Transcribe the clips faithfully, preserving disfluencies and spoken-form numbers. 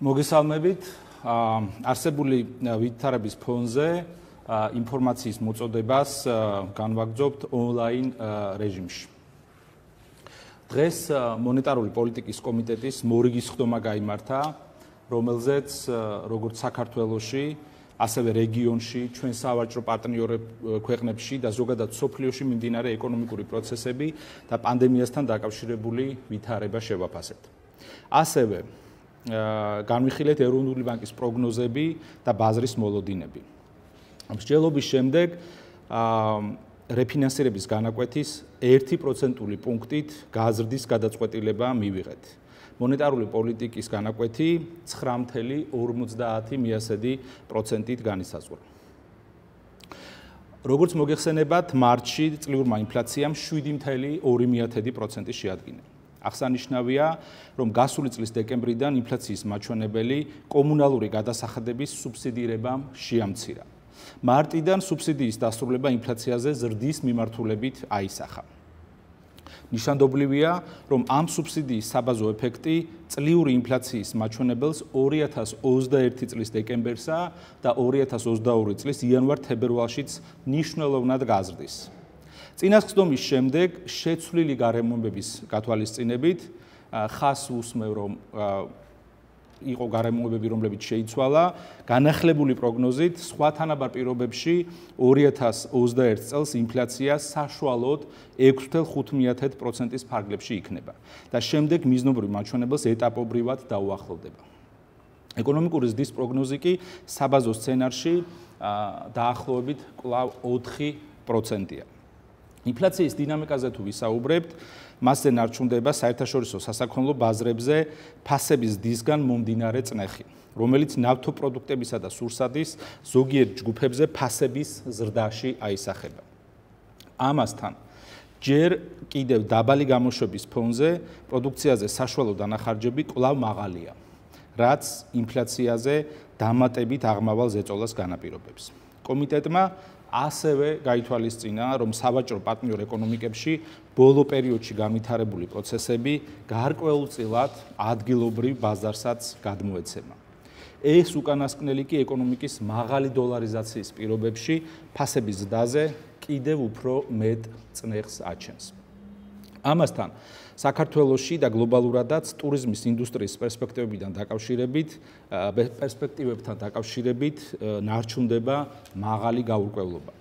მოგესალმებით, არსებული ვითარების ფონზე ინფორმაციის მოწოდებას განვაგრძობთ ონლაინ რეჟიმში. დღეს მონეტარული პოლიტიკის კომიტეტის მორიგის ხდომა გაიმართა, რომელზეც როგორც საქართველოში, ასევე რეგიონში, ჩვენ სავაჭრო პარტნიორებ ქვეყნებში და ზოგადად სოფლიოში მიმდინარე ეკონომიკური პროცესები და პანდემიასთან დაკავშირებული ვითარება შევაფასეთ. ასევე განვიხილეთ ეროვნული ბანკის პროგნოზები და ბაზრის მოლოდინები. მსჯელობის შემდეგ რეფინანსირების განაკვეთის ერთი პროცენტული პუნქტით გაზრდის გადაწყვეტილება მივიღეთ. მონეტარული პოლიტიკის განაკვეთი ცხრა ათი ორმოცდაათი პროცენტით განისაზღვრა. როგორც მოგეხსენებათ, მარტში წლიური ინფლაციამ შვიდი ათი პროცენტი შეადგინა. აღსანიშნავია, რომ გასული წლის დეკემბრიდან ინფლაციის მაჩვენებელი კომუნალური გადასახადების სუბსიდირებამ შეამცირა. მარტიდან სუბსიდიის დასრულება ინფლაციაზე ზრდის მიმართულებით აისახა. ნიშანდობლივია, რომ ამ სუბსიდიის საბაზო ეფექტი წლიური ინფლაციის მაჩვენებელს ორი ათი ოცდაერთი წლის დეკემბერსა და ორი ათი ოცდაორი წლის იანვარ-თებერვალშიც ნიშნულოვნად გაზრდის. წინასწდომის შემდეგ შეცვლილი გარემოებების გათვალისწინებით ხაზს უსმევ, რომ იყო გარემოებები, რომლებიც შეიცვალა, განახლებული პროგნოზით სხვა თანაბარ პირობებში ორი ათი ოცდაერთ წელს ინფლაცია საშუალოდ ექვსი ათი პროცენტის ფარგლებში იქნება და შემდეგ მიზნობრივ მაჩვენებელს ეტაპობრივად დაუახლოვდება. ეკონომიკური ზრდის პროგნოზი კი საბაზო სცენარში დაახლოებით კვლავ ოთხი პროცენტია. ინფლაციის დინამიკაზე თუ ვისაუბრებთ, მასზე ნარჩუნდება საერთაშორისო სასაქონლო ბაზრებზე ფასების დისგან მომდინარე წნეხი, რომელიც ნავთო პროდუქტებისა და სურსადის ზოგიერთ ჯგუფებზე ფასების ზრდაში აისახება. ამასთან, ჯერ კიდევ დაბალი გამოშვების ფონზე პროდუქციაზე საშუალო დანახარჯები კვლავ მაღალია, რაც ინფლაციაზე დამატებით აღმავალ ზეწოლას განაპირობებს. კომიტეტმა ასევე გაითვალისწინა, რომ სავაჭრო პარტნიორ ეკონომიკებში ბოლო პერიოდში განვითარებული პროცესები გარკვეულწილად ადგილობრივ ბაზარსაც გადმოეცემა. ეს უკანასკნელი კი ეკონომიკის მაღალი დოლარიზაციის პირობებში ფასების ზრდაზე კიდევ უფრო მეტ წნეხს აჩენს. ამასთან, საქართველოში და გლობალურადაც ტურიზმის ინდუსტრიის პერსპექტივებიდან დაკავშირებით, პერსპექტივებთან დაკავშირებით ნარჩუნდება მაღალი გაურკვევლობა.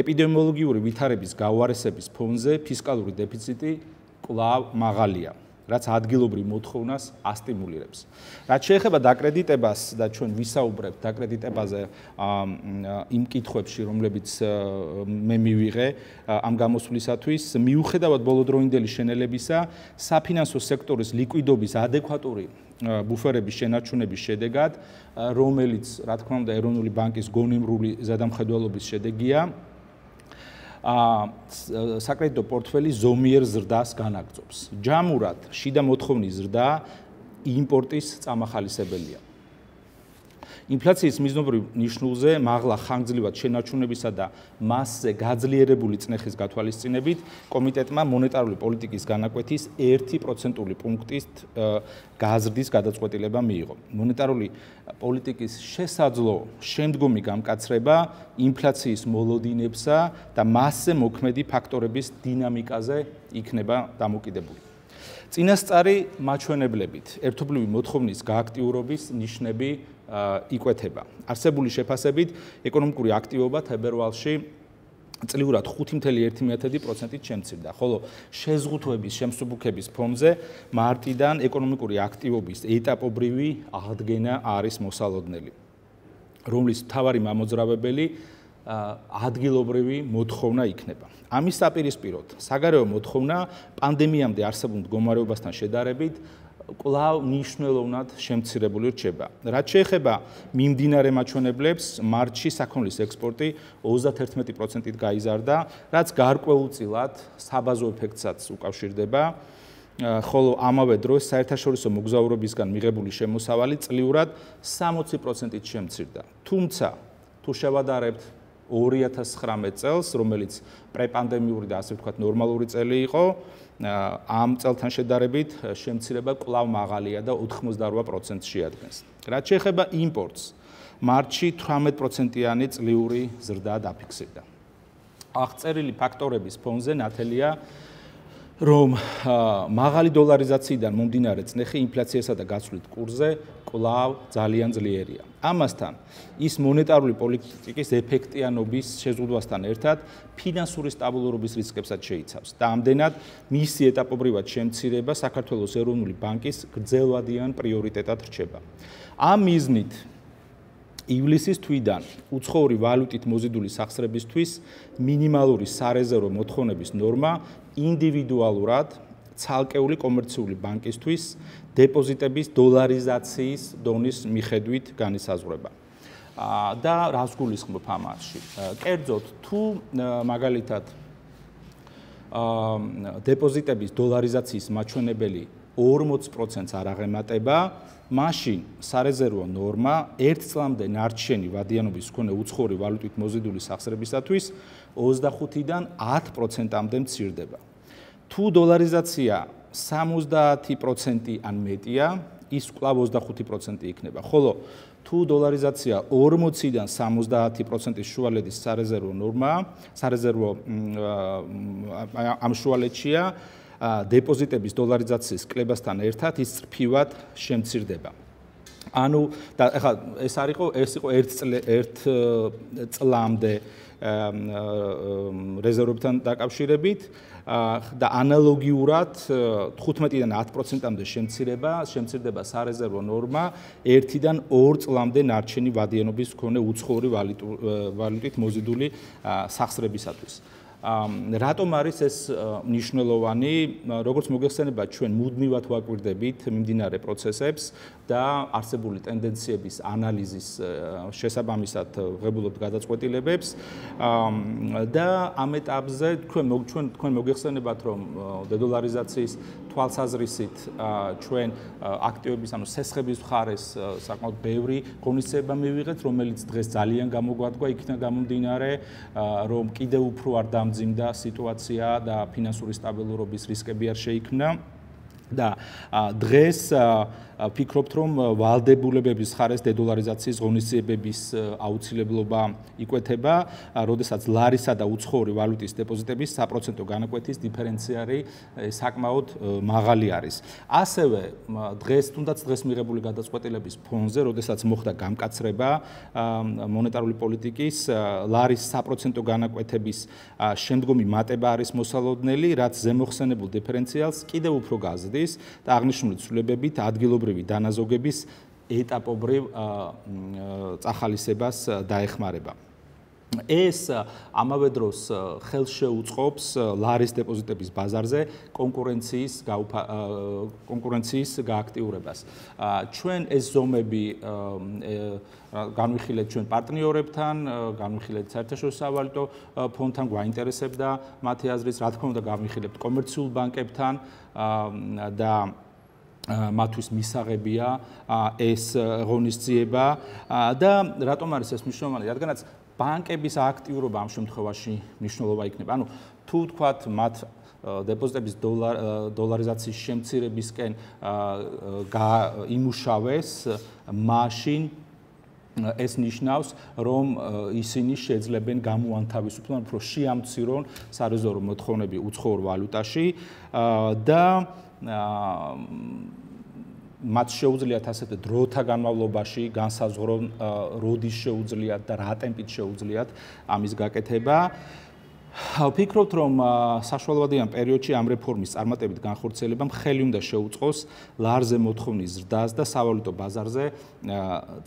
ეპიდემიოლოგიური ვითარების გაუარესების ფონზე ფისკალური დეფიციტი კვლავ მაღალია, რაც ადგილობრივ მოთხოვნას ასტიმულირებს. რაც შეეხება დაკრედიტებას და ჩვენ ვისაუბრებთ დაკრედიტებაზე იმ კითხვებში, რომლებიც მე მივიღე ამ გამოსვლისათვის, მიუხედავად ბოლოდროინდელი შენელებისა, საფინანსო სექტორის ლიკვიდობის ადეკვატური ბუფერების შენარჩუნების შედეგად, რომელიც, რა თქმა უნდა, ეროვნული ბანკის გონიმრული ზედამხედველობის შედეგია, საკრედიტო პორტფელი ზომიერ ზრდას განაგრძობს. ჯამურად შიდა მოთხოვნის ზრდა იმპორტის წამახალისებელია. ინფლაციის მიზნობრივ ნიშნულზე მაღლა ხანგრძლივად შენარჩუნებისა და მასზე გაძლიერებული წნეხის გათვალისწინებით კომიტეტმა მონეტარული პოლიტიკის განაკვეთის ერთი პროცენტული პუნქტით გაზრდის გადაწყვეტილება მიიღო. მონეტარული პოლიტიკის შესაძლო შემდგომი გამკაცრება ინფლაციის მოლოდინებსა და მასზე მოქმედი ფაქტორების დინამიკაზე იქნება დამოკიდებული. წინასწარი მაჩვენებლებით ერთობლივი მოთხოვნის გააქტიურობის ნიშნები იკვეთება. არსებული შეფასებით ეკონომიკური აქტივობა თებერვალში წლიურად ხუთი ათი პროცენტით შემცირდა, ხოლო შეზღუდვების შემსუბუქების ფონზე მარტიდან ეკონომიკური აქტივობის ეტაპობრივი აღდგენა არის მოსალოდნელი, რომლის მთავარი მამოძრავებელი ადგილობრივი მოთხოვნა იქნება. ამის საპირისპიროდ, საგარეო მოთხოვნა პანდემიამდე არსებულ მდგომარეობასთან შედარებით კვლავ მნიშვნელოვნად შემცირებული რჩება. რაც შეეხება მიმდინარე მაჩვენებლებს, მარტში საქონლის ექსპორტი ოცდაერთმეტი პროცენტით გაიზარდა, რაც გარკვეულწილად საბაზო ეფექტსაც უკავშირდება, ხოლო ამავე დროს საერთაშორისო მოგზაურობისგან მიღებული შემოსავალი წლიურად სამოცი პროცენტით შემცირდა. თუმცა, თუ შევადარებთ ორი ათას ცხრამეტ წელს, რომელიც პრეპანდემიური და ასე ვთქვათ ნორმალური წელი იყო, ამ წელთან შედარებით შემცირება კვლავ მაღალია და ოთხმოცდაარვა პროცენტს შეადგენს. Რაც შეეხება იმპორტს, მარტში თვრამეტ პროცენტიანი წლიური ზრდა დაფიქსირდა. აღწერილი ფაქტორების ფონზე ნათელია, რომ მაღალი დოლარიზაციიდან მომდინარე წნეხი ინფლაციასა და გაცვლით კურსზე კვლავ ძალიან ძლიერია. Ამასთან, ის მონეტარული პოლიტიკის ეფექტიანობის შეზღუდვასთან ერთად ფინანსური სტაბილურობის რისკებსაც შეიცავს. Და ამდენად, მისი ეტაპობრივად შემცირება საქართველოს ეროვნული ბანკის გრძელვადიან პრიორიტეტად რჩება. Ამ მიზნით ივლისის თვიდან უცხოური ვალუტით მოზიდული სახსრებისთვის მინიმალური სარეზერვო მოთხოვნების ნორმა ინდივიდუალურად ცალკეული კომერციული ბანკისთვის დეპოზიტების დოლარიზაციის დონის მიხედვით განისაზღვრება. და რას გულისხმობ ამაში? კერძოდ, თუ მაგალითად დეპოზიტების დოლარიზაციის მაჩვენებელი ორმოც პროცენტს არ აღემატება, მაშინ სარეზერვო ნორმა ერთ წლამდე ნარჩენი ვადიანობის მქონე უცხოური ვალუტით მოზიდული სახსრებისათვის ოცდახუთიდან ათ პროცენტამდე მცირდება. თუ დოლარიზაცია სამოცდაათი პროცენტი ან მეტია, ის კვლავ ოცდახუთი პროცენტი იქნება. ხოლო თუ დოლარიზაცია ორმოციდან სამოცდაათი პროცენტის შუალედის სარეზერვო ნორმა, სარეზერვო ამ შუალედშია, დეპოზიტების დოლარიზაციის კლებასთან ერთად ის წრფივად შემცირდება. ანუ და ეხლა ეს არ იყო ეს იყო ერთ წლამდე რეზერვებთან დაკავშირებით და ანალოგიურად თხუთმეტიდან ათ პროცენტამდე შემცირება, შემცირდება სარეზერვო ნორმა ერთიდან ორ წლამდე ნარჩენი ვადიანობის მქონე უცხოური ვალუტით მოზიდული სახსრებისათვის. Ratom არის ეს მნიშვნელოვანი, როგორც მოგეხსენება ჩვენ მუდმივად ვაკვირდებით მიმდინარე პროცესებს და არსებული ტენდენციების ანალიზის შესაბამისად ვღებულობთ გადაწყვეტილებებს და ამ ეტაპზე ჩვენ თქვენ მოგეხსენებათ რომ დედოლარიზაციის თვალსაზრისით ჩვენ აქტივების ანუ სესხების მხარეს საკმაოდ ბევრი ღონისძიება მივიღეთ, რომელიც დღეს ძალიან გამოგვადგა იქიდან გამომდინარე რომ კიდევ უფრო არ და ძიმდა სიტუაცია და ფინანსური სტაბილურობის რისკები არ შეიქმნა და დღეს ფიქრობთ რომ ვალდებულებების ხარეს დედოლარიზაციის ღონისძიებების აუცილებლობა იკვეთება, როდესაც ლარისა და უცხოური ვალუტის დეპოზიტების საპროცენტო განაკვეთის დიფერენციალი საკმაოდ მაღალი არის. ასევე დღეს თუნდაც დღეს მიღებული გადაწყვეტილების ფონზე, როდესაც მოხდა გამკაცრება მონეტარული პოლიტიკის ლარის საპროცენტო განაკვეთების შემდგომი მატება არის მოსალოდნელი, რაც ზემოხსენებულ დიფერენციალს კიდევ უფრო გაზრდის და აღნიშნული ცვლილებებით ადგილობრივი დანაზოგების ეტაპობრივ წახალისებას დაეხმარება. ეს ამავე დროს ხელს შეუწყობს ლარის დეპოზიტების ბაზარზე კონკურენციის კონკურენციის გააქტიურებას. ჩვენ ეს ზომები განვიხილეთ ჩვენ პარტნიორებთან, განვიხილეთ საერთაშორისო სავალუტო ფონდთან, გვაინტერესებდა მათი აზრიც, რა თქმა უნდა განვიხილეთ კომერციულ ბანკებთან და მათთვის მისაღებია ეს ღონისძიება და რატომ არის ეს მნიშვნელოვანი, რადგანაც ბანკების აქტიურობა ამ შემთხვევაში მნიშვნელოვანი იქნება. ანუ თუ ვთქვათ მათ დეპოზიტების დოლარიზაციის შემცირებისკენ იმუშავეს, მაშინ ეს ნიშნავს, რომ ისინი შეძლებენ გამოანთავისუფლონ, უფრო შეამცირონ სარეზერვო მოთხოვნები უცხოურ ვალუტაში და მათ შეუძლიათ ასეთ დროთა განმავლობაში განსაზღვრონ როდის შეუძლიათ და რა ტემპით შეუძლიათ ამის გაკეთება. ვფიქრობთ, რომ საშუალოვადიან პერიოდში ამ რეფორმის წარმატებით განხორციელებამ ხელი უნდა შეუწყოს ლარზე მოთხოვნის ზრდას და სავალუტო ბაზარზე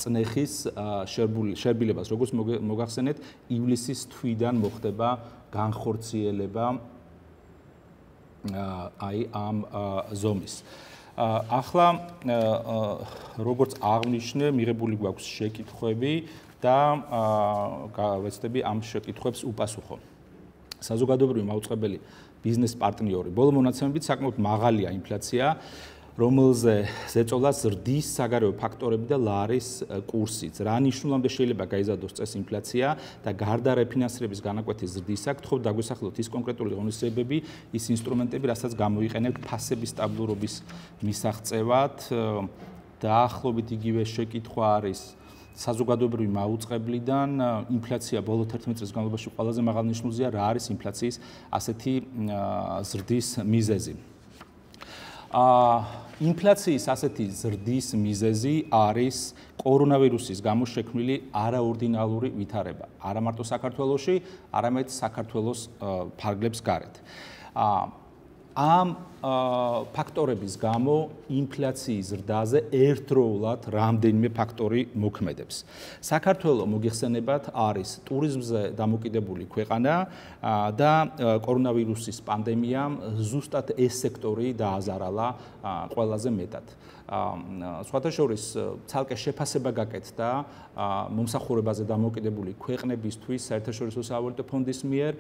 წნეხის შერბილებას, როგორც მოგახსენეთ, ივლისის თვიდან მოხდება განხორციელება აი ამ ზომის. ახლა როგორც აღნიშნე, მიღებული გვაქვს შეკითხვები და გავეცდები ამ შეკითხვებს უპასუხო. საზოგადოებრივი მაუწყებელი ბიზნეს პარტნიორი. ბოლო მონაცემებით საკმაოდ მაღალია ინფლაცია. რომელზე ზეწოლა ზრდის საგარეო ფაქტორები და ლარის კურსიც. Რა ნიშნულამდე შეიძლება გაიზარდოს წეს ინფლაცია და გარდა რეფინანსირების განაკვეთის ზრდისა, გთხოვთ დაგვესახელოთ ის კონკრეტული ღონისძიებები, ის ინსტრუმენტები, რასაც გამოიყენებთ ფასების სტაბილურობის მისაღწევად. Დაახლოებით იგივე შეკითხვა არის საზოგადოებრივი მაუწყებლიდან ინფლაცია ბოლო თერთმეტი წლის განმავლობაში ყველაზე მაღალ ნიშნულზეა, რა არის ინფლაციის ასეთი ზრდის მიზეზი. Inflation ასეთი ზრდის მიზეზი არის კორონავირუსის გამო შექმნილი არაორდინალური ვითარება. არა მარტო საქართველოში, არამედ საქართველოს ფარგლებს გარეთ. Ამ ფაქტორების გამო ინფლაციის ზრდაზე ერთდროულად რამდენიმე ფაქტორი მოქმედებს. საქართველო მოგიხსენებათ არის ტურიზმზე დამოკიდებული ქვეყანა და კორონავირუსის პანდემიამ ზუსტად ეს სექტორი დააზარალა ყველაზე მეტად. Სხვათაშორის ცალკე შეფასება გაკეთდა მომსახურებაზე დამოკიდებული ქვეყნებისთვის საერთაშორისო სავალუტო ფონდის მიერ,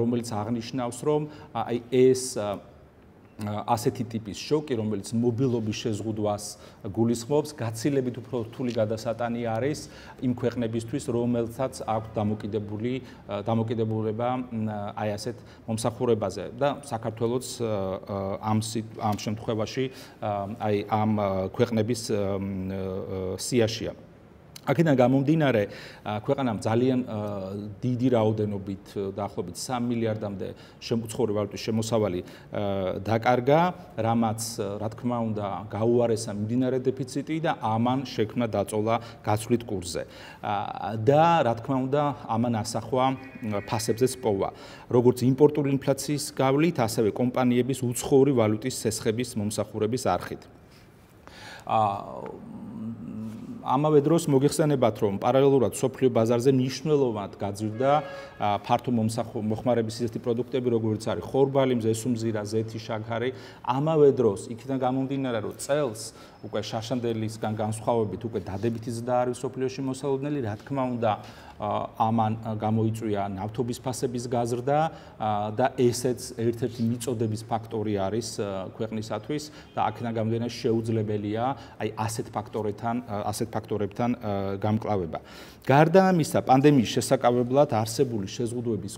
რომელიც აღნიშნავს, რომ აი ეს ასეთი ტიპის შოკი, რომელიც მობილობის შეზღუდვას გულისხმობს, გაცილებით უფრო რთული გადასატანი არის იმ ქვეყნებისთვის, რომელთაც აქვს დამოკიდებული დამოკიდებულება აი ასეთ მომსახურებაზე და საქართველოს ამ ამ შემთხვევაში აი ამ ქვეყნების სიაშია. აქედან გამომდინარე, ქვეყანამ ძალიან დიდი რაოდენობით, დაახლოებით სამი მილიარდამდე შემცხოვრი ვალუტის შემოსავალი დაკარგა, რამაც, რა თქმა უნდა, გაუარესა მიმდინარე დეფიციტი და ამან შექმნა დაწოლა გაცვლით კურსზე. და, რა თქმა უნდა, ამან ასახვა ფასებზეც პოვა. როგორც იმპორტული ინფლაციის გავლით, ასევე კომპანიების უცხოვრი ვალუტის სესხების მომსახურების არხით. ამავე დროს მოგიხსენებათ, რომ პარალელურად სოფლიო ბაზარზე მნიშვნელოვნად გაძვირდა ფართო მომხმარების ისეთი პროდუქტები, როგორც არის ხორბალი, მზესუმზირა, ზეთი, შაქარი. ამავე დროს იქიდან გამომდინარე, რომ წელს უკვე შარშანდელისგან განსხვავებით უკვე დადებითი ზრდა არის სოფლიოში მოსალოდნელი, რა თქმა უნდა, ამან გამოიწვია ნავთობის ფასების გაზრდა და ესეც ერთ-ერთი მიწოდების ფაქტორი არის ქვეყნისათვის და აქედან გამომდინარე შეუძლებელია აი ასეთ ფაქტორებთან ასეთ ფაქტორებთან გამკლავება. გარდა ამისა, პანდემიის შესაკავებლად არსებული შეზღუდვების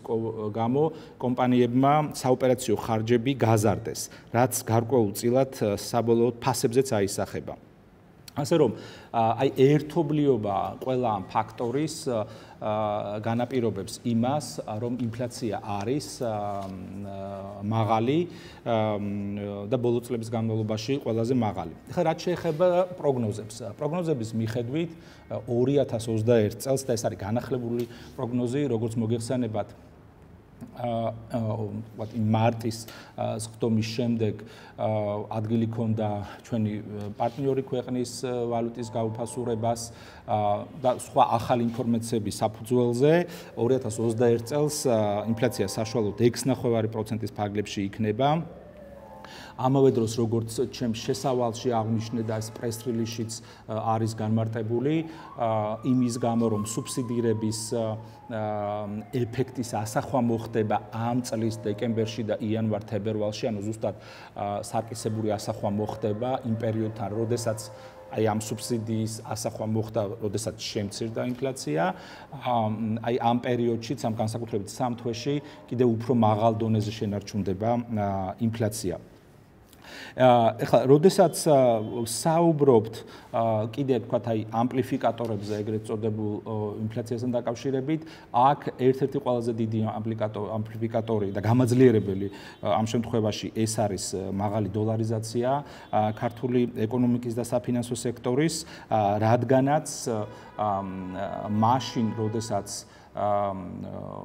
გამო კომპანიებმა საოპერაციო ხარჯები გაზარდეს, რაც გარკვეულწილად საბოლოოდ ფასებზეც აისახება. ასე რომ, აი ერთობლიობა ყველა ამ ფაქტორის განაპირობებს იმას, რომ ინფლაცია არის მაღალი და ბოლო წლების განმავლობაში ყველაზე მაღალი. ხა რაც შეეხება პროგნოზებს. პროგნოზების მიხედვით ორი ათას ოცდაერთ წელს და ეს არის განახლებული პროგნოზი, როგორც მოგიხსენებათ, მარტის ხდომის შემდეგ ადგილი ჰქონდა ჩვენი პარტნიორი ქვეყნის ვალუტის გაუფასურებას და სხვა ახალი ინფორმაციების საფუძველზე ორი ათას ოცდაერთ წელს ინფლაცია საშუალოდ ექვსი cijela ორი პროცენტის ფარგლებში იქნება. ამავე დროს, როგორც ჩემს შესავალში აღნიშნე და ეს პრესრილიზშიც არის განმარტებული, იმის გამო, რომ სუბსიდირების ეფექტის ასახვა მოხდება ამ წლის დეკემბერში და იანვარ-თებერვალში, ანუ ზუსტად სარკისებური ასახვა მოხდება იმ პერიოდთან, როდესაც აი ამ სუბსიდიის ასახვა მოხდა, როდესაც შემცირდა ინფლაცია, აი ამ პერიოდში, ამ განსაკუთრებით სამ თვეში, კიდევ უფრო მაღალ დონეზე შენარჩუნდება ინფლაცია. ეხლა, როდესაც საუბრობთ კიდევ თქვათ აი ამპლიფიკატორებზე, ეგრეთ წოდებულ ინფლაციასთან დაკავშირებით, აქ ერთ-ერთი ყველაზე დიდი ამპლიფიკატორი და გამაძლიერებელი ამ შემთხვევაში ეს არის მაღალი დოლარიზაცია ქართული ეკონომიკის და საფინანსო სექტორის, რადგანაც მაშინ, როდესაც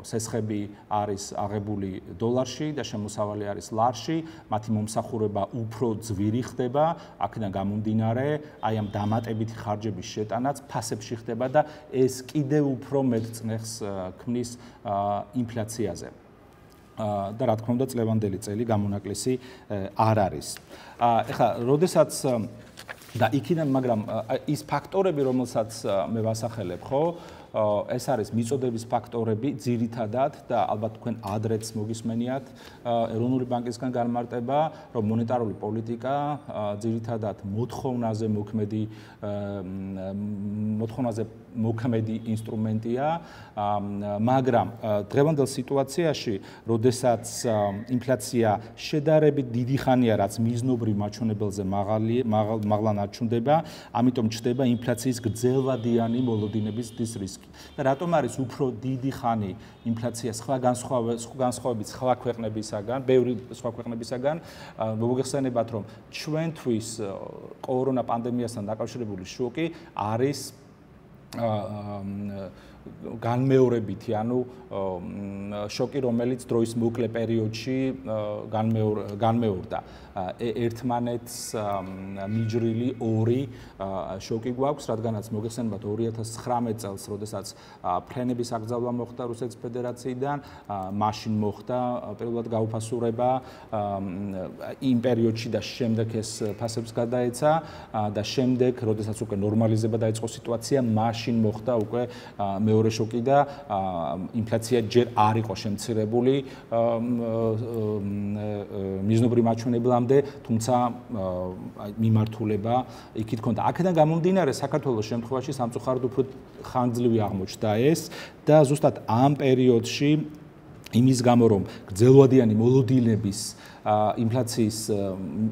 სესხები არის აღებული დოლარში და შემოსავალი არის ლარში, მათი მომსახურება უფრო ძვირი ხდება, აქედან გამომდინარე, აი ამ დამატებითი ხარჯების შეტანაც ფასებში ხდება და ეს კიდევ უფრო მეტ წნეხს ქმნის ინფლაციაზე. და რა თქმა უნდა, წლევანდელი წელი გამონაკლისი არ არის. ეხლა, როდესაც და იქიდან, მაგრამ ის ფაქტორები, რომელსაც მე ვასახელებ, ხო, ეს არის მიწოდების ფაქტორები ძირითადად და ალბათ თქვენ ადრეც მოგისმენიათ ეროვნული ბანკისგან განმარტება, რომ მონეტარული პოლიტიკა ძირითადად მოთხოვნაზე მოქმედი მოთხოვნაზე მოქმედი ინსტრუმენტია, მაგრამ დღევანდელ სიტუაციაში, როდესაც ინფლაცია შედარებით დიდი ხანია, რაც მიზნობრივ მაჩვენებელზე მაღალი მაღლა ნარჩუნდება, ამიტომ ჩდება ინფლაციის გრძელვადიანი მოლოდინების დის რისკი. და რატომ არის უფრო დიდი ხანი ინფლაცია სხვა განსხვავებით სხვა ქვეყნებისაგან, ბევრი სხვა ქვეყნებისაგან, მოგეხსენებათ, რომ ჩვენთვის კორონა პანდემიასთან დაკავშირებული შოკი არის განმეორებითი, ანუ შოკი, რომელიც დროის მოკლე პერიოდში განმეორდა. ერთმანეთს მიჯრილი ორი შოკი გვაქვს, რადგანაც მოგეხსენებათ ორი ათას ცხრამეტ წელს, როდესაც ფრენების აკრძალვა მოხდა რუსეთის ფედერაციიდან, მაშინ მოხდა პირველად გაუფასურება იმ პერიოდში და შემდეგ ეს ფასებს გადაეცა და შემდეგ, როდესაც უკვე ნორმალიზება დაიწყო სიტუაცია, მაშინ მოხდა უკვე მე მეორე შოკი და ინფლაცია ჯერ არ იყო შემცირებული მიზნობრივ მაჩვენებლამდე, თუმცა მიმართულება იქით ჰქონდა. აქედან გამომდინარე, საქართველოს შემთხვევაში სამწუხაროდ უფრო ხანძლივი აღმოჩნდა ეს და ზუსტად ამ პერიოდში იმის გამო, რომ გრძელვადიანი მოლოდინების ინფლაციის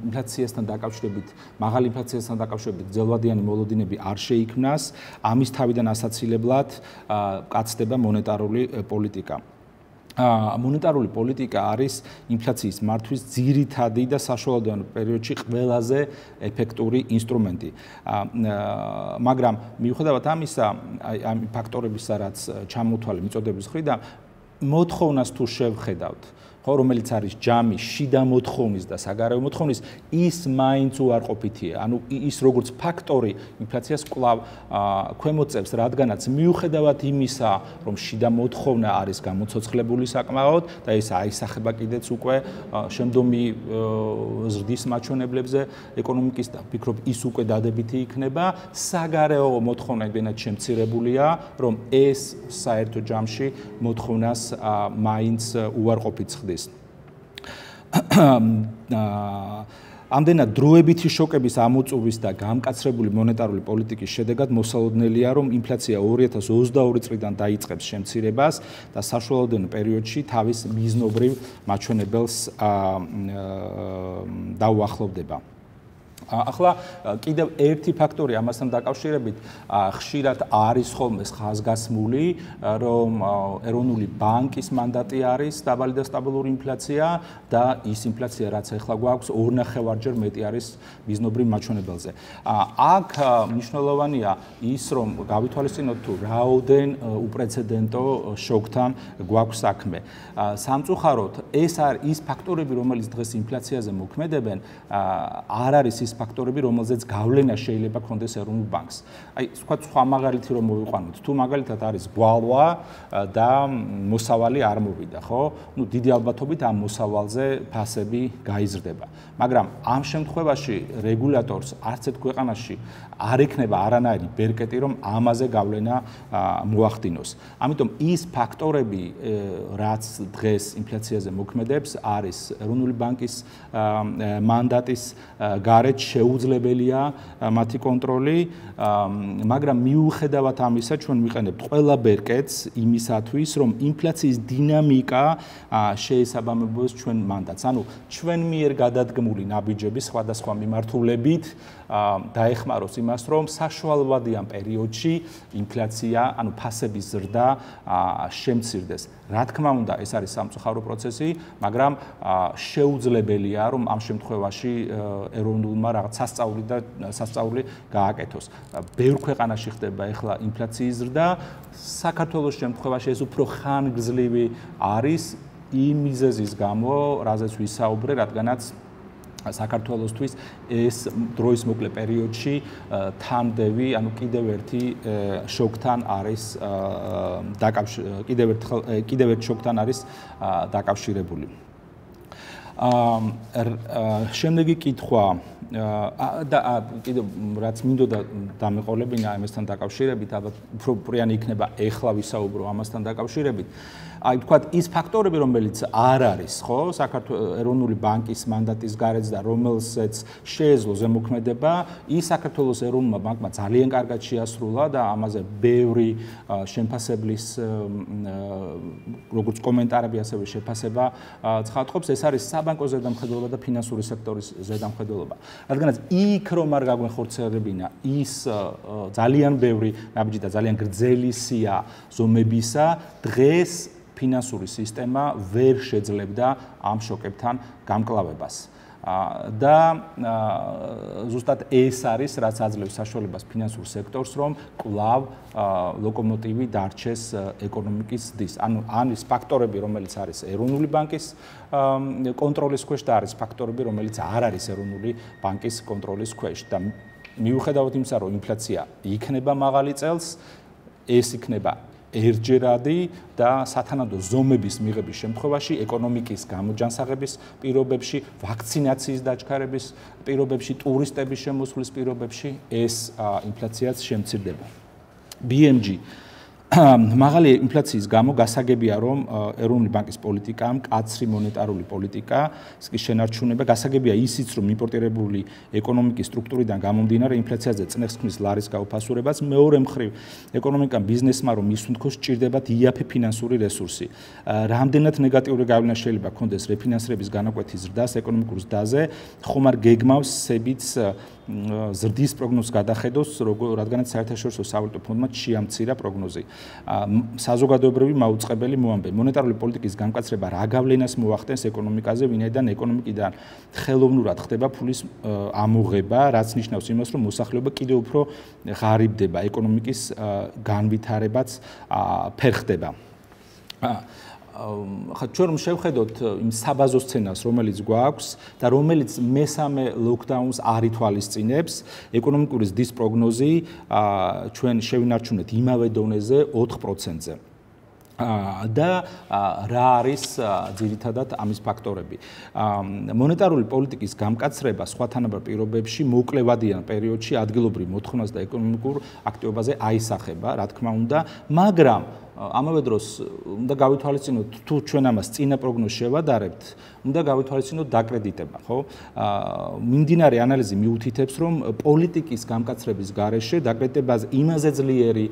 ინფლაციასთან დაკავშირებით, მაღალი ინფლაციასთან დაკავშირებით გრძელვადიანი მოლოდინები არ შეიქმნას, ამის თავიდან ასაცილებლად მკაცდება მონეტარული პოლიტიკა. მონეტარული პოლიტიკა არის ინფლაციის მართვის ძირითადი და საშუალოდან პერიოდში ყველაზე ეფექტური ინსტრუმენტი. მაგრამ მიუხედავად ამისა, ამ ფაქტორებისა, რაც ჩამოთვალე მიწოდების მხრიდან, მოთხოვნას თუ შევხედავთ, ხო, რომელიც არის ჯამი შიდა მოთხოვნის და საგარეო მოთხოვნის, ის მაინც უარყოფითია. ანუ ის როგორც ფაქტორი ინფლაციას კვლავ ქვემოწევს, რადგანაც მიუხედავად იმისა, რომ შიდა მოთხოვნა არის გამოცოცხლებული საკმაოდ და ეს აისახება კიდეც უკვე შემდგომი ზრდის მაჩვენებლებზე ეკონომიკის და ვფიქრობ, ის უკვე დადებითი იქნება. საგარეო მოთხოვნა იმდენად შემცირებულია, რომ ეს საერთო ჯამში მოთხოვნას მაინც უარყოფით ხდება. Ამდენად დროებითი შოკების ამოწურვის და გამკაცრებული მონეტარული პოლიტიკის შედეგად მოსალოდნელია, რომ ინფლაცია ორი ათას ოცდაორი წლიდან დაიწყებს შემცირებას და საშუალოდან პერიოდში თავის მიზნობრივ მაჩვენებელს დაუახლოვდება. ახლა კიდევ ერთი ფაქტორი ამასთან დაკავშირებით ხშირად არის ხოლმე ხაზგასმული, რომ ეროვნული ბანკის მანდატი არის დაბალი და სტაბილური ინფლაცია და ის ინფლაცია, რაც ახლა გვაქვს, ორ ნახევარჯერ მეტი არის მიზნობრივ მაჩვენებელზე. აქ მნიშვნელოვანია ის, რომ გავითვალისწინოთ თუ რაოდენ უპრეცედენტო შოკთან გვაქვს საქმე. სამწუხაროდ ეს არის ის ფაქტორები, რომელიც დღეს ინფლაციაზე მოქმედებენ, არ არის ის ფაქტორები, რომელზეც გავლენა შეიძლება ჰქონდეს ეროვნულ ბანკს. აი, სხვა მაგალითი რომ მოვიყვანოთ, თუ მაგალითად არის გვალვა და მოსავალი არ მოვიდა, ხო? ნუ დიდი ალბათობით ამ მოსავალზე ფასები გაიზრდება. მაგრამ ამ შემთხვევაში რეგულატორს არც ერთ ქვეყანაში არ ექნება არანაირი ბერკეტი, რომ ამაზე გავლენა მოახდინოს. ამიტომ ის ფაქტორები, რაც დღეს ინფლაციაზე მოქმედებს, არის ეროვნული ბანკის მანდატის გარე შეუძლებელია მათი კონტროლი, მაგრამ მიუხედავად ამისა, ჩვენ მივყენებთ ყველა ბერკეტს იმისათვის, რომ ინფლაციის დინამიკა შეესაბამებოს ჩვენ მანდატს. ანუ ჩვენ მიერ გადადგმული ნაბიჯები სხვადასხვა მიმართულებით დაეხმაროს იმას, რომ საშუალოვადიან პერიოდში ინფლაცია, ანუ ფასების ზრდა შემცირდეს. რა თქმა უნდა, ეს არის სამწუხარო პროცესი, მაგრამ შეუძლებელია, რომ ამ შემთხვევაში ეროვნულმა რაღაც სასწაული და სასწაული გააკეთოს. ბევრ ქვეყანაში ხდება ეხლა ინფლაციის ზრდა. საქართველოს შემთხვევაში ეს უფრო ხანგრძლივი არის იმ მიზეზის გამო, რაზეც ვისაუბრე, რადგანაც საქართველოსთვის ეს დროის მოკლე პერიოდში თანდევი, ანუ კიდევ ერთი შოკთან არის დაკავშირებული. შემდეგი კითხვა და კიდევ რაც მინდოდა დამეყოლებინა ამასთან დაკავშირებით, ალბათ უფრო პრიანი იქნება ეხლა ვისაუბრო ამასთან დაკავშირებით. Აი თქვათ ის ფაქტორები რომელიც არ არის, ხო, საქართველოს ეროვნული ბანკის მანდატის გარეთ და რომელსაც შეეძლო ზემოქმედება, ის საქართველოს ეროვნულმა ბანკმა ძალიან კარგად შეასრულა და ამაზე ბევრი შეფასებლის როგორც კომენტარები ასევე შეფასება ცხადყოფს. ეს არის საბანკო ზედამხედველობა და ფინანსური სექტორის ზედამხედველობა. რადგანაც იქ რომ არ გაგვეხორცერებინა ის ძალიან ბევრი ნაბიჯი და ძალიან გრძელი სია ზომებისა, დღეს ფინანსური სისტემა ვერ შეძლებდა ამ შოკებთან გამკლავებას. და ზუსტად ეს არის რაც აძლევს საშუალებას ფინანსურ სექტორს რომ კვლავ ლოკომოტივი დარჩეს ეკონომიკის დის. ანუ არის ფაქტორები რომელიც არის ეროვნული ბანკის კონტროლის ქვეშ და არის ფაქტორები რომელიც არ არის ეროვნული ბანკის კონტროლის ქვეშ და მიუხედავად იმისა რომ ინფლაცია იქნება მაღალი წელს ეს იქნება ერთჯერადი და სათანადო ზომების მიღების შემთხვევაში, ეკონომიკის გამოჯანსაღების პირობებში, ვაქცინაციის დაჩქარების პირობებში, ტურისტების შემოსვლის პირობებში ეს ინფლაციაც შემცირდება. BMG მაღალი ინფლაციის გამო გასაგებია რომ ეროვნული ბანკის პოლიტიკა, მკაცრი მონეტარული პოლიტიკა, ის კი შენარჩუნება, გასაგებია ისიც რომ იმპორტირებული ეკონომიკის სტრუქტურიდან გამომდინარე ინფლაციაზე წნეხსქმნის ლარის გაუფასურებას, მეორე მხრივ ეკონომიკამ ბიზნესმა რომ ისუნთქოს სჭირდებათ იაფი ფინანსური რესურსი. Რამდენად ნეგატიური გავლენა შეიძლება ჰქონდეს რეფინანსირების განაკვეთის ზრდას ეკონომიკურ ზრდაზე, ხომ არ გეგმავს სებიც ზრდის პროგნოზს გადახედოს, რადგანაც საერთაშორისო სავალუტო ფონდმა შეამცირა პროგნოზი. საზოგადოებრივი მაუწყებელი მოამბე. მონეტარული პოლიტიკის განკაცრება რა გავლენას მოახდენს ეკონომიკაზე, ვინაიდან ეკონომიკიდან ხელოვნურად ხდება ფულის ამოღება, რაც ნიშნავს იმას, რომ მოსახლეობა კიდევ უფრო ღარიბდება, ეკონომიკის განვითარებაც ფერხდება. ხა ჩვენ შევხედოთ იმ საბაზო სცენას რომელიც გვაქვს და რომელიც მესამე ლოკდაუნს არ ითვალისწინებს ეკონომიკური ზრდის პროგნოზი ჩვენ შევინარჩუნეთ იმავე დონეზე ოთხ პროცენტზე და რა არის ძირითადად ამის ფაქტორები. მონეტარული პოლიტიკის გამკაცრება სხვათანაბრ პირობებში მოკლევადიან პერიოდში ადგილობრივ მოთხოვნას და ეკონომიკურ აქტივობაზე აისახება, რა თქმა უნდა, მაგრამ ამავე დროს უნდა გავითვალისწინოთ თუ ჩვენ ამას წინა პროგნოზს შევადარებთ, უნდა გავითვალისწინოთ დაკრედიტება, ხო? მიმდინარე ანალიზი მიუთითებს, რომ პოლიტიკის გამკაცრების გარეშე დაკრედიტებაზე იმაზე ძლიერი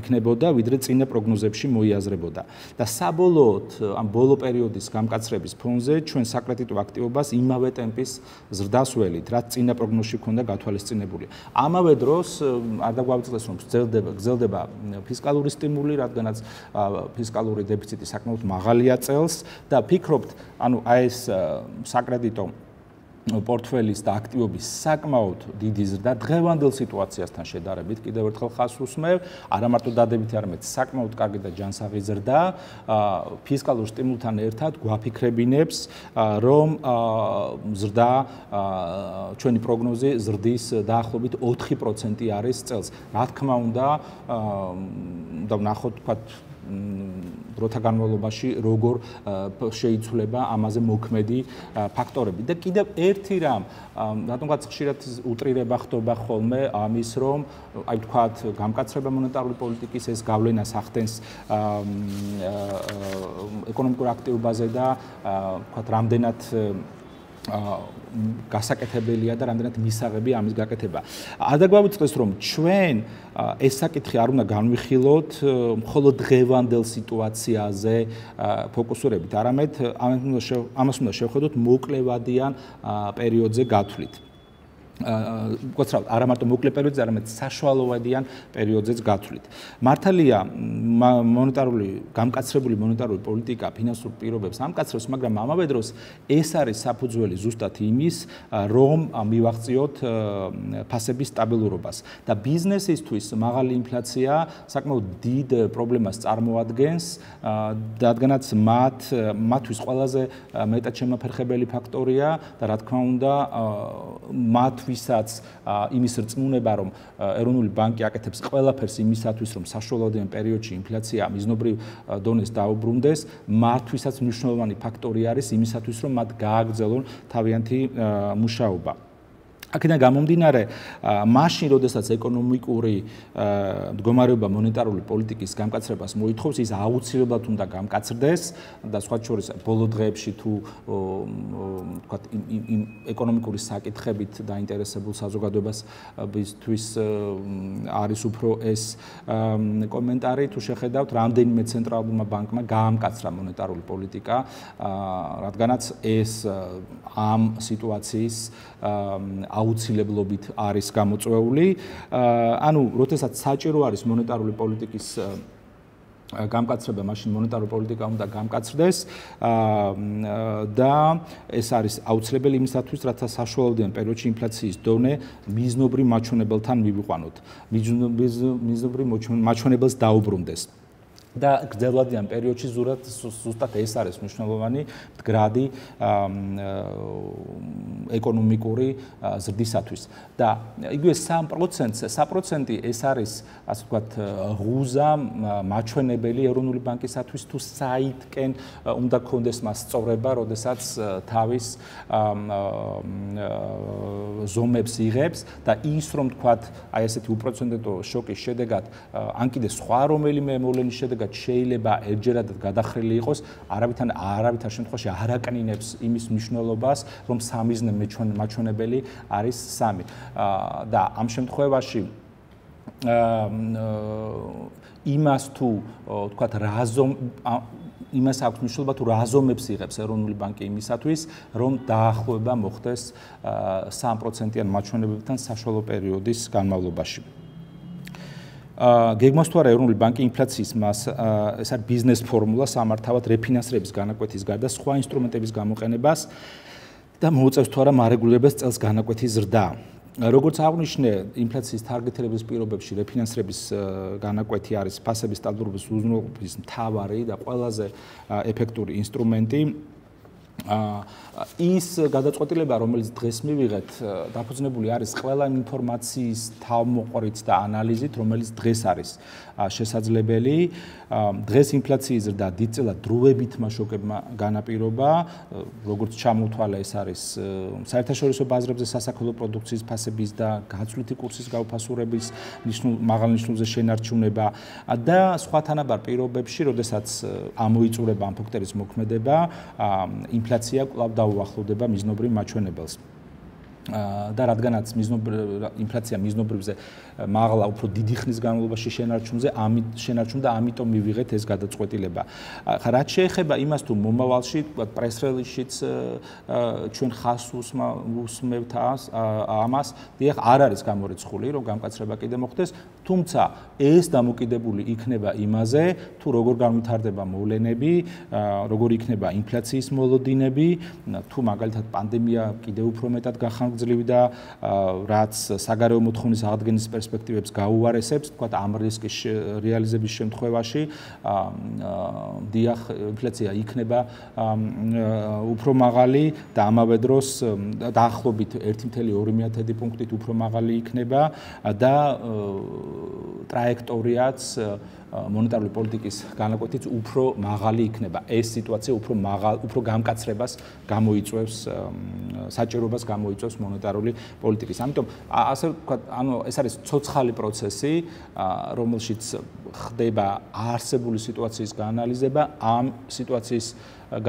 იქნებოდა, ვიდრე წინა პროგნოზებში მოიაზრებოდა. და საბოლოოდ ამ ბოლო პერიოდის გამკაცრების ფონზე ჩვენ საკრედიტო აქტივობას იმავე ტემპის ზრდას ველით, რაც წინა პროგნოზში ჰქონდა გათვალისწინებული. ამავე დროს არ დაგვაუწყდეს, რომ გრძელდება გრძელდება ფისკალური სტიმული, რადგან ფისკალური დეფიციტი საკმაოდ მაღალია წელს და ფიქრობთ, ანუ აი ეს საკრედიტო პორტფელის და აქტივობის საკმაოდ დიდი ზრდა დღევანდელ სიტუაციასთან შედარებით კიდევ ერთხელ ხას უსმევ, არა მარტო დადებითი, არამედ საკმაოდ კარგი და ჯანსაღი ზრდა ფისკალურ სტიმულთან ერთად გვაფიქრებინებს, რომ ზრდა ჩვენი პროგნოზი ზრდის დაახლოებით ოთხი პროცენტი არის წელს. რა თქმა უნდა, და ვნახოთ თქვათ დროთა განმავლობაში როგორ შეიცვლება ამაზე მოქმედი ფაქტორები და კიდევ ერთი რამ რატომღაც ხშირად უტრირება ხდება ხოლმე ამის რომ აი თქვათ გამკაცრება მონეტარული პოლიტიკის ეს გავლენას ახდენს ეკონომიკურ აქტივობაზე და თქვათ რამდენად გასაკეთებელია და რამდენად მისაღები ამის გაკეთება. არ დაგვაუწყდეს რომ ჩვენ ეს საკითხი არ უნდა განვიხილოთ მხოლოდ დღევანდელ სიტუაციაზე ფოკუსურებით, არამედ ამას უნდა შევხედოთ მოკლევადიან პერიოდზე გათვლით. გოცრავთ, არა მარტო მოკლე პერიოდზე, არამედ საშუალოვადიან პერიოდზეც გათვლით. მართალია, მონეტარული გამკაცრებული მონეტარული პოლიტიკა ფინანსურ პირობებს ამკაცრებს, მაგრამ ამავე დროს ეს არის საფუძველი ზუსტად იმის, რომ მივაღწიოთ ფასების სტაბილურობას. და ბიზნესისთვის მაღალი ინფლაცია საკმაოდ დიდ პრობლემას წარმოადგენს, რადგანაც მათთვის ყველაზე მეტად შემაფერხებელი ფაქტორია და რა თქმა უნდა მათ მისათვისაც იმის რწმუნება რომ ეროვნული ბანკი აკეთებს ყველაფერს იმისათვის რომ საშუალოვადიან პერიოდში ინფლაცია მიზნობრივ დონეს დაუბრუნდეს მათვისაც მნიშვნელოვანი ფაქტორი არის იმისათვის რომ მათ გააგრძელონ თავიანთი მუშაობა აქედან გამომდინარე მაშინ როდესაც ეკონომიკური მდგომარეობა მონეტარული პოლიტიკის გამკაცრებას მოითხოვს ის აუცილებლად უნდა გამკაცრდეს და სხვა შორის ბოლო დღეებში თუ თქვა იმ ეკონომიკური საკითხებით დაინტერესებულ საზოგადოებასთვის არის უფრო ეს კომენტარი თუ შეხედავთ რამდენიმე ცენტრალურმა ბანკმა გაამკაცრა მონეტარული პოლიტიკა რადგანაც ეს ამ სიტუაციის აუცილებლობით არის გამოწვეული ანუ როდესაც საჭირო არის მონეტარული პოლიტიკის გამკაცრება მაშინ მონეტარული პოლიტიკა უნდა გამკაცრდეს და ეს არის აუცილებელი იმისათვის რათა საშუალოვადიან პერიოდში ინფლაციის დონე მიზნობრივ მაჩვენებელთან მივიყვანოთ მიზნობრივ მაჩვენებელს დაუბრუნდეს და გრძელვადიან პერიოდში ზურათ ზუსტად ეს არის მნიშვნელოვანი მდგრადი ეკონომიკური ზრდისათვის და იგივე სამი პროცენტს სამი პროცენტი ეს არის ასე ვთქვათ ღუზა მაჩვენებელი ეროვნული ბანკისათვის თუ საითკენ უნდა გქონდეს მას სწორება როდესაც თავის ზომებს იღებს და ის რომ ვთქვათ აი ესეთი უპროცენტო შოკის შედეგად ან კიდე სხვა რომელიმე მოვლენის შედეგად შეიძლება ერთჯერადად გადახრილი იყოს არავითარ არავითარ შემთხვევაში არ აკნინებს იმის მნიშვნელობას რომ სამიზნე მაჩვენებელი არის სამი და ამ შემთხვევაში იმას თუ თქვათ რაზომ იმას აქვს მნიშვნელობა თუ რა ზომებს იღებს ეროვნული ბანკი იმისათვის რომ დაახლოება მოხდეს სამი პროცენტიან მაჩვენებებთან საშუალო პერიოდის განმავლობაში გეგმავს თუ არა ეროვნული ბანკი ინფლაციის მას ეს არის ბიზნეს ფორმულა სამართავად რეფინანსირების განაკვეთის გარდა სხვა ინსტრუმენტების გამოყენებას და მოუწევს თუ არა მარეგულირებას წელს განაკვეთის ზრდა. როგორც აღნიშნე, ინფლაციის თარგმნილების პირობებში რეფინანსირების განაკვეთი არის ფასების სტაბილურობის უზრუნველყოფის მთავარი და ყველაზე ეფექტური ინსტრუმენტი. ის გადაწყვეტილება რომელიც დღეს მივიღეთ დაფუძნებული არის ყველა ინფორმაციის თავმოყრით და ანალიზით რომელიც დღეს არის შესაძლებელი დღეს ინფლაციის ზრდა დიდწილად დროებითმა შოკებმა განაპირობა როგორც ჩამოთვალა ეს არის საერთაშორისო ბაზრებზე სასაქონლო პროდუქციის ფასების და გაცვლითი კურსის გაუფასურების მაღალნიშნულზე შენარჩუნება და სხვა თანაბარ პირობებში როდესაც ამოიწურება ამ ფაქტორის მოქმედება ინფლაცია კვლავ დაუახლოვდება მიზნობრივ მაჩვენებელს. და რადგანაც ინფლაცია მიზნობრივზე მაღლა უფრო დიდი ხნის განმავლობაში შენარჩუნდა, ამიტომ მივიღეთ ეს გადაწყვეტილება. ხა რაც შეეხება იმას თუ მომავალში, პრესრელიზშიც ჩვენ ხას უსმევთ ამას, დიახ, არ არის გამორიცხული, რომ გამკაცრება კიდე მოხდეს, თუმცა ეს დამოკიდებული იქნება იმაზე, თუ როგორ განვითარდება მოვლენები, როგორ იქნება ინფლაციის მოლოდინები, თუ მაგალითად პანდემია კიდევ უფრო მეტად გახანგრძლივდება და რაც საგარეო მოთხოვნის აღდგენის პერსპექტივებს გაუარესებს, თქვათ ამ რისკის რეალიზების შემთხვევაში დიახ ინფლაცია იქნება უფრო მაღალი და ამავე დროს დაახლოებით ერთი virgulე ორი მეათედი პუნქტით უფრო მაღალი იქნება და ტრაექტორიაც მონეტარული პოლიტიკის განაკვეთიც უფრო მაღალი იქნება. ეს სიტუაცია უფრო მაღალ უფრო გამკაცრებას გამოიწვევს საჭიროებას გამოიწვევს მონეტარული პოლიტიკის. ამიტომ ასე ვთქვათ, ანუ ეს არის ცოცხალი პროცესი, რომელშიც ხდება არსებული სიტუაციის გაანალიზება, ამ სიტუაციის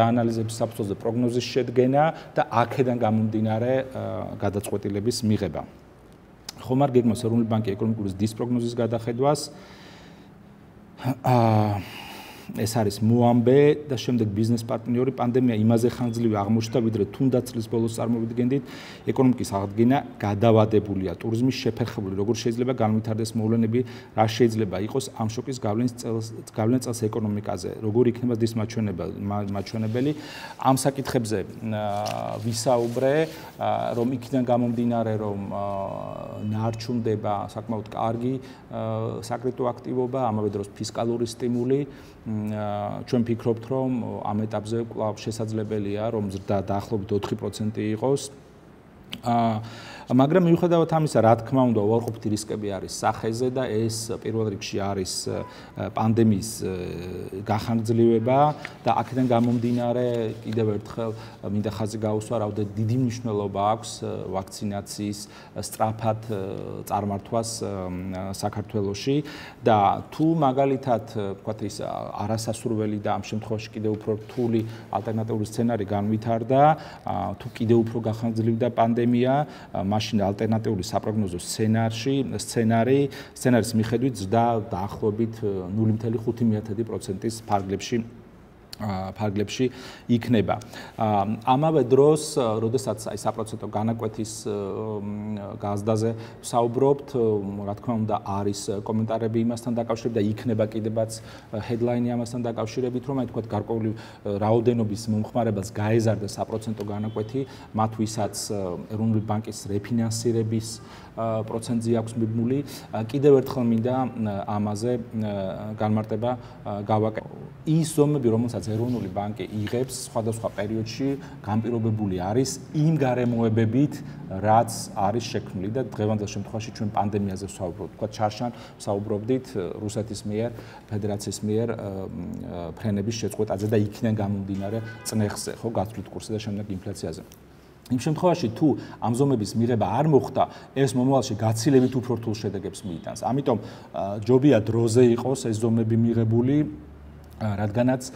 გაანალიზების საფუძველზე პროგნოზის შედგენა და აქედან გამომდინარე გადაწყვეტილების მიღება. ხომ არ გეგმავს ეროვნული ბანკი ეკონომიკური დისპროგნოზის გადახედვას? ეს არის მოამბე და შემდეგ ბიზნეს პარტნიორი პანდემია იმაზე ხანგრძლივი აღმოჩნდა ვიდრე თუნდაც წლის ბოლოს წარმოვიდგენდით ეკონომიკის აღდგენა გადავადებულია ტურიზმის შეფერხებული როგორ შეიძლება განვითარდეს მოვლენები რა შეიძლება იყოს ამ შოკის გავლენის გავლენა წელს ეკონომიკაზე როგორ იქნება დის მაჩვენებელი ამ საკითხებზე ვისაუბრე რომ იქიდან გამომდინარე რომ ნარჩუნდება საკმაოდ კარგი საკრიტო აქტივობა ამავე დროს ფისკალური სტიმული ჩვენ ფიქრობთ რომ ამ ეტაპზე კვლავ შესაძლებელია რომ ზრდა დაახლოებით ოთხი პროცენტი იყოს მაგრამ მიუხედავად ამისა, რა თქმა უნდა, უარყოფითი რისკები არის სახეზე და ეს პირველ რიგში არის პანდემიის გახანგრძლივება და აქედან გამომდინარე კიდევ ერთხელ მინდა ხაზი გაუსვა, რაოდენად დიდი მნიშვნელობა აქვს ვაქცინაციის სწრაფად წარმართვას საქართველოში და თუ მაგალითად, ვთქვათ, ის არასასურველი და ამ შემთხვევაში კიდევ უფრო რთული ალტერნატიული სცენარი განვითარდა, თუ კიდევ უფრო გახანგრძლივდა პანდემია, მაშინ ალტერნატიული საპროგნოზო სცენარში სცენარი სცენარის მიხედვით ზრდა დაახლოებით ნული ფაი ხუთი ათი პროცენტის ფარგლებში ფარგლებში იქნება. ამავე დროს, როდესაც აი საპროცენტო განაკვეთის გაზდაზე საუბრობთ, რა თქმა უნდა, არის კომენტარები იმასთან დაკავშირებით და იქნება კიდევაც ჰედლაინი ამასთან დაკავშირებით, რომ აი თქვა გარკვეული რაოდენობის მომხმარებელს გაეზარდა საპროცენტო განაკვეთი, მათვისაც ეროვნული ბანკის რეფინანსირების პროცენტი აქვს მიბმული. კიდევ ერთხელ მინდა ამაზე განმარტება გავაკეთო. ის ზომები, რომელსაც ეროვნული ბანკი იღებს სხვადასხვა პერიოდში განპირობებული არის იმ გარემოებებით, რაც არის შექმნილი და დღევანდელ შემთხვევაში ჩვენ პანდემიაზე ვსაუბრობთ. თქვა ჩარშან ვსაუბრობდით რუსეთის მიერ ფედერაციის მიერ ფრენების შეწყვეტაზე და იქიდან გამომდინარე წნეხზე, ხო, გაცვლით კურსზე და შემდეგ ინფლაციაზე. იმ შემთხვევაში თუ ამ ზომების მიღება არ მოხდა, ეს მომავალში გაცილებით უფრო რთულ შედეგებს მიიტანს. ამიტომ ჯობია დროზე იყოს ეს ზომები მიღებული, რადგანაც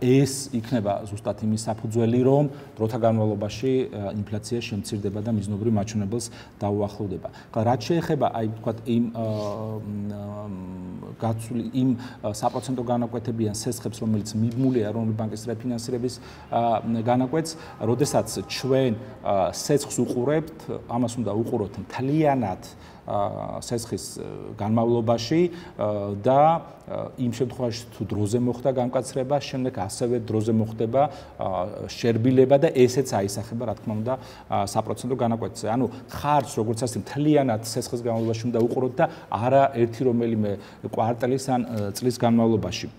ეს იქნება ზუსტად იმის საფუძველი, რომ დროთა განმავლობაში ინფლაცია შემცირდება და მიზნობრივ მაჩვენებელს დაუახლოვდება. რაც შეეხება აი ვთქვათ იმ გაცვლილი იმ საპროცენტო განაკვეთებიან სესხებს, რომელიც მიბმულია ეროვნული ბანკის რეფინანსირების განაკვეთს, როდესაც ჩვენ სესხს უყურებთ, ამას უნდა უყუროთ მთლიანად სესხის განმავლობაში და იმ შემთხვევაში თუ დროზე მოხდა განკაცრება, შემდეგ ასევე დროზე მოხდება შერბილება და ესეც აისახება, რა თქმა უნდა, საპროცენტო განაკვეთზე. ანუ ხარჯს როგორც ასე მთლიანად სესხის განმავლობაში უნდა უყუროთ და არა ერთი რომელიმე კვარტალის ან წლის განმავლობაში.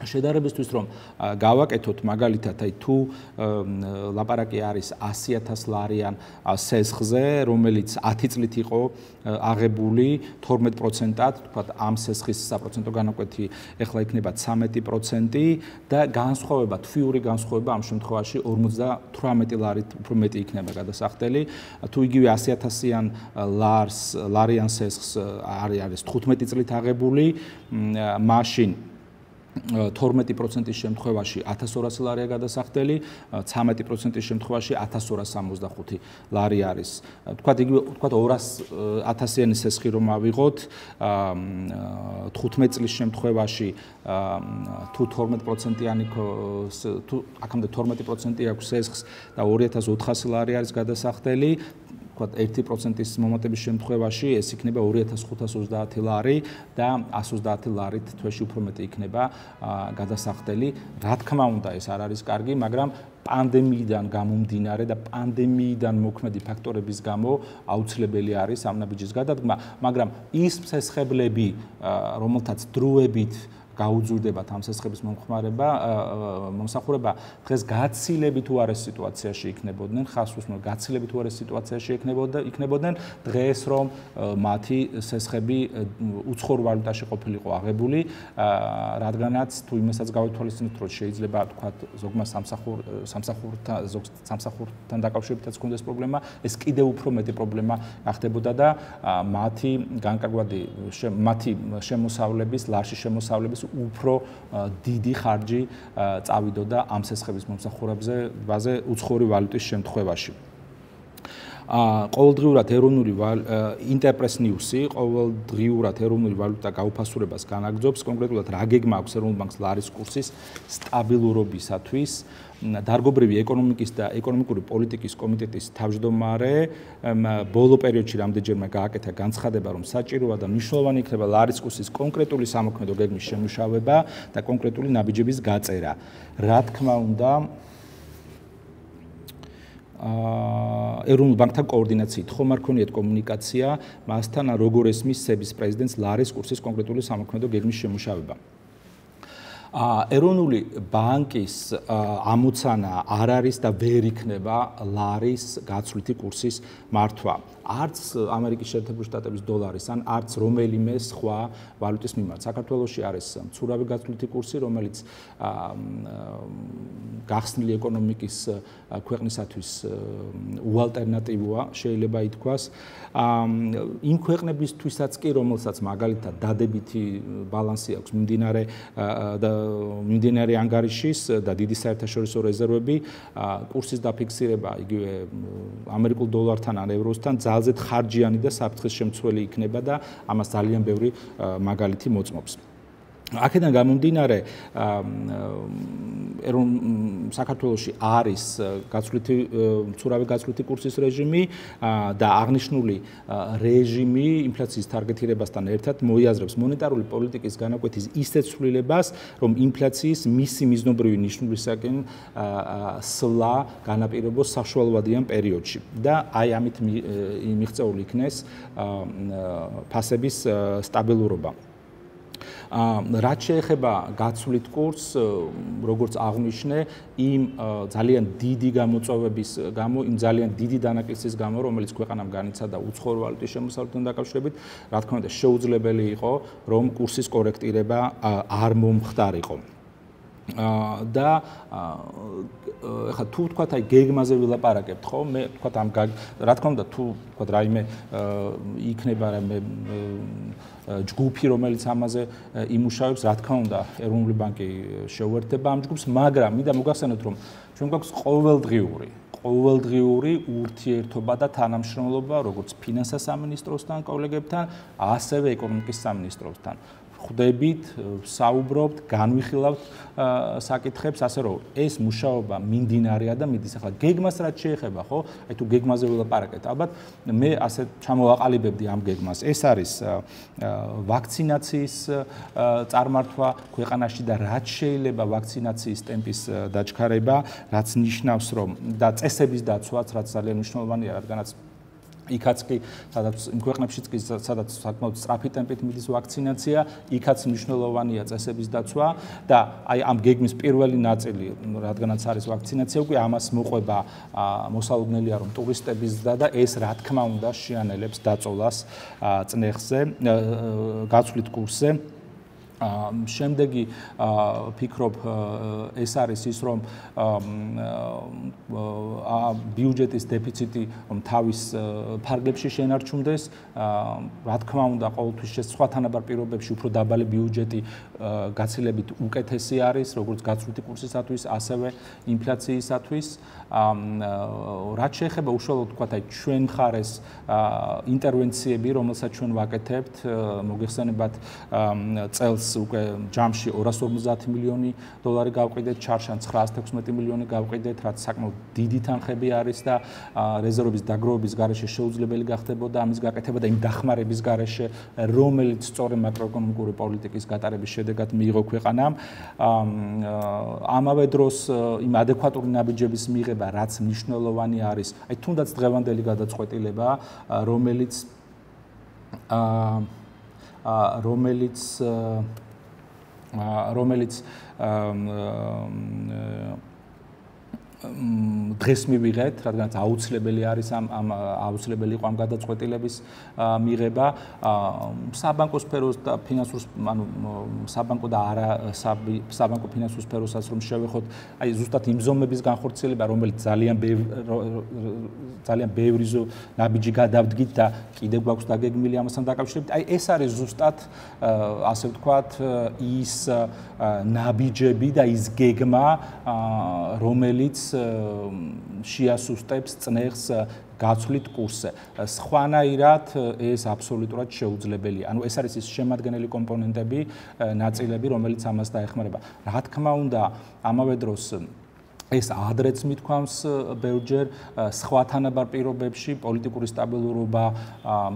შედარებისთვის რომ გავაკეთოთ მაგალითად აი თუ ლაპარაკი არის ასი ათას ლარიან სესხზე, რომელიც ათი წლით იყო აღებული თორმეტ პროცენტად, თქვათ ამ სესხის საპროცენტო განაკვეთი ეხლა იქნება ცამეტი პროცენტი და განსხვავება, თვიური განსხვავება ამ შემთხვევაში ორმოცდათვრამეტი ლარით უფრო მეტი იქნება გადასახდელი. თუ იგივე ასი ათასიან ლარიან სესხს არის თხუთმეტი წლით აღებული, მაშინ თორმეტი პროცენტის შემთხვევაში ათას ორასი ლარია გადასახდელი, ცამეტი პროცენტის შემთხვევაში ათას ორას სამოცდახუთი ლარი არის. თქვათ იგივე თქვათ ორას ათასიანი სესხი რომ ავიღოთ, თხუთმეტი წლის შემთხვევაში თუ თორმეტი პროცენტიანი თუ აქამდე თორმეტი პროცენტი აქვს სესხს და ორი ათას ოთხასი ლარი არის გადასახდელი. ერთი პროცენტის მომატების შემთხვევაში ეს იქნება ორი ათას ხუთას ოცდაათი ლარი და ასი ოცდაათი ლარით თვეში უფრო მეტი იქნება გადასახდელი. რა თქმა უნდა, ეს არ არის კარგი, მაგრამ პანდემიიდან გამომდინარე და პანდემიიდან მოქმედი ფაქტორების გამო აუცილებელი არის ამ ნაბიჯის გადადგმა, მაგრამ ის სესხებლები, რომელთაც დროებით გაუძურდებათ ამ სესხების მომხმარება, მომსახურება, დღეს გაცილებით უარეს სიტუაციაში იქნებოდნენ, ხას უსმენ, გაცილებით უარეს სიტუაციაში იქნებოდნენ, დღეს რომ მათი სესხები უცხოურ ვალუტაში ყოფილიყო აღებული, რადგანაც თუ იმასაც გავითვალისწინებთ, რომ შეიძლება თქვათ ზოგმა სამსახურთან დაკავშირებითაც ჰქონდეს პრობლემა, ეს კიდევ უფრო მეტი პრობლემა ახდებოდა და მათი განკარგვადი მათი შემოსავლების, ლარში შემოსავლების უფრო დიდი ხარჯი წავიდოდა ამ სესხების მომსახურებზე ბაზე უცხოური ვალუტის შემთხვევაში. ყოველდღიურად ეროვნული ინტერპრეს ნიუსი, ყოველდღიურად ეროვნული ვალუტა გაუფასურებას განაგრძობს, კონკრეტულად რა გეგმა აქვს ეროვნულ ბანკს ლარის კურსის სტაბილურობისათვის. დარგობრივი ეკონომიკის და ეკონომიკური პოლიტიკის კომიტეტის თავმჯდომარე ბოლო პერიოდში რამდენჯერმე გააკეთა განცხადება, რომ საჭიროა და მნიშვნელოვანი იქნება ლარის კურსის კონკრეტული სამოქმედო გეგმის შემუშავება და კონკრეტული ნაბიჯების გაწერა. რა თქმა უნდა, ეროვნულ ბანკთან კოორდინაციით, ხომ არ ქონიათ კომუნიკაცია მასთან, როგორ ესმის სების პრეზიდენტს ლარის კურსის კონკრეტული სამოქმედო გეგმის შემუშავება. ეროვნული ბანკის ამოცანა არ არის და ვერ იქნება ლარის გაცვლითი კურსის მართვა. Არც ამერიკის შეერთებული შტატების დოლარის ან არც რომელიმე სხვა ვალუტის მიმართ. საქართველოში არის მცურავი გაცვლითი კურსი, რომელიც გახსნილი ეკონომიკის ქვეყნისათვის უალტერნატივოა, შეიძლება ითქვას. იმ ქვეყნებისთვისაც კი, რომელსაც მაგალითად დადებითი ბალანსი აქვს მიმდინარე და მიმდინარე ანგარიშის და დიდი საერთაშორისო რეზერვები, კურსის დაფიქსირება იგივე ამერიკულ დოლართან ან ევროსთან ძალზედ ხარჯიანი და საფრთხისშემცველი იქნება და ამას ძალიან ბევრი მაგალითი მოწმობს. აქედან გამომდინარე საქართველოში არის გაცვლითი მცურავი გაცვლითი კურსის რეჟიმი და აღნიშნული რეჟიმი ინფლაციის თარგეტირებასთან ერთად მოიაზრებს მონეტარული პოლიტიკის განაკვეთის ისეთ ცვლილებას, რომ ინფლაციის მისი მიზნობრივი ნიშნულისაკენ სვლა განაპირობოს საშუალოვადიან პერიოდში და აი ამით მიღწეული იქნეს ფასების სტაბილურობა. რაც შეეხება გაცვლით კურს, როგორც აღნიშნე, იმ ძალიან დიდი გამოწვევების გამო, იმ ძალიან დიდი დანაკლისის გამო, რომელიც ქვეყანამ განიცადა უცხოური ვალუტის შემოსავლიდან დაკავშირებით, რა თქმა უნდა, შეუძლებელი იყო, რომ კურსის კორექტირება არ მომხდარიყო. და ეხლა თუ ვთქვათ აი გეგმაზე ვილაპარაკებთ ხო მე ვთქვათ ამ რა თქმა უნდა თუ ვთქვათ რაიმე იქნება რაიმე ჯგუფი რომელიც ამაზე იმუშავებს რა თქმა უნდა ეროვნული ბანკი შეუერთდება ამ ჯგუფს მაგრამ მინდა მოგახსენოთ რომ ჩვენ გვაქვს ყოველდღიური ყოველდღიური ურთიერთობა და თანამშრომლობა როგორც ფინანსთა სამინისტროსთან კოლეგებთან ასევე ეკონომიკის სამინისტროსთან ხდებით, საუბრობთ, განვიხილავთ საკითხებს, ასე რომ ეს მუშაობა მიმდინარეა და მიდის ახლა გეგმას რაც შეეხება, ხო? აი თუ გეგმაზე ველაპარაკეთ, ალბათ მე ასე ჩამოვაყალიბებდი ამ გეგმას. ეს არის ვაქცინაციის წარმართვა ქვეყანაში და რაც შეიძლება ვაქცინაციის ტემპის დაჩქარება, რაც ნიშნავს რომ და წესების დაცვაც, რაც ძალიან მნიშვნელოვანია, რადგანაც იქაც კი სადაც ქვეყნებშიც კი სადაც საკმაოდ სწრაფი ტემპით მიდის ვაქცინაცია, იქაც მნიშვნელოვანია წესების დაცვა და აი ამ გეგმის პირველი ნაწილი, რადგანაც არის ვაქცინაცია, უკვე ამას მოყვება მოსალოდნელია რომ ტურისტების და და ეს რა თქმა უნდა შეანელებს დაწოლას წნეხზე, გაცვლით კურსზე. Შემდეგი ფიქრობ ეს არის ის რომ ბიუჯეტის დეფიციტი თავის ფარგლებში შენარჩუნდეს რა თქმა უნდა ყოველთვის სხვა თანაბარ პირობებში უფრო დაბალი ბიუჯეტი გაცილებით უკეთესი არის როგორც გაცვლითი კურსისათვის ასევე ინფლაციისათვის რაც შეეხება უშუალოდ თქვა აი ჩვენ მხარეს ინტერვენციები რომელსაც ჩვენ ვაკეთებთ მოგეხსენებათ წელს უკვე ჯამში ორას ორმოცდაათი მილიონი დოლარი გავყიდეთ, ჩარშან ცხრაასათექვსმეტი მილიონი გავყიდეთ, რაც საკმაოდ დიდი თანხები არის და რეზერვების დაგროვების გარეშე შეუძლებელი გახდებოდა ამის გაკეთება და იმ დახმარების გარეშე, რომელიც სწორედ მაკროეკონომიკური პოლიტიკის გატარების შედეგად მიიღო ქვეყანამ. ამავე დროს იმ ადეკვატური ნაბიჯების მიღება, რაც მნიშვნელოვანი არის, აი თუნდაც დღევანდელი გადაწყვეტილება, რომელიც აა რომელიც რომელიც დღეს მივიღეთ, რადგანაც აუცილებელი არის ამ აუცილებელი იყო ამ გადაწყვეტილების მიღება საბანკო სფეროს და ფინანსურ ანუ საბანკო და არა საბანკო ფინანსურ სფეროსაც რომ შევეხოთ, აი ზუსტად იმ ზომების განხორციელება, რომელიც ძალიან ძალიან ბევრი ნაბიჯი გადავდგით და კიდევ გვაქვს დაგეგმილი ამასთან დაკავშირებით. აი ეს არის ზუსტად ასე ვთქვათ ის ნაბიჯები და ის გეგმა, რომელიც შეასუსტებს წნეხს გაცვლით კურსზე. Სხვანაირად ეს აბსოლუტურად შეუძლებელია. ანუ ეს არის ის შემადგენელი კომპონენტები, ნაწილები, რომელიც ამას დაეხმარება. რა თქმა უნდა, ამავე დროს ეს ადრეც მithkwams ბევრჯერ სხვა თანაბარ პირობებში პოლიტიკური სტაბილურობა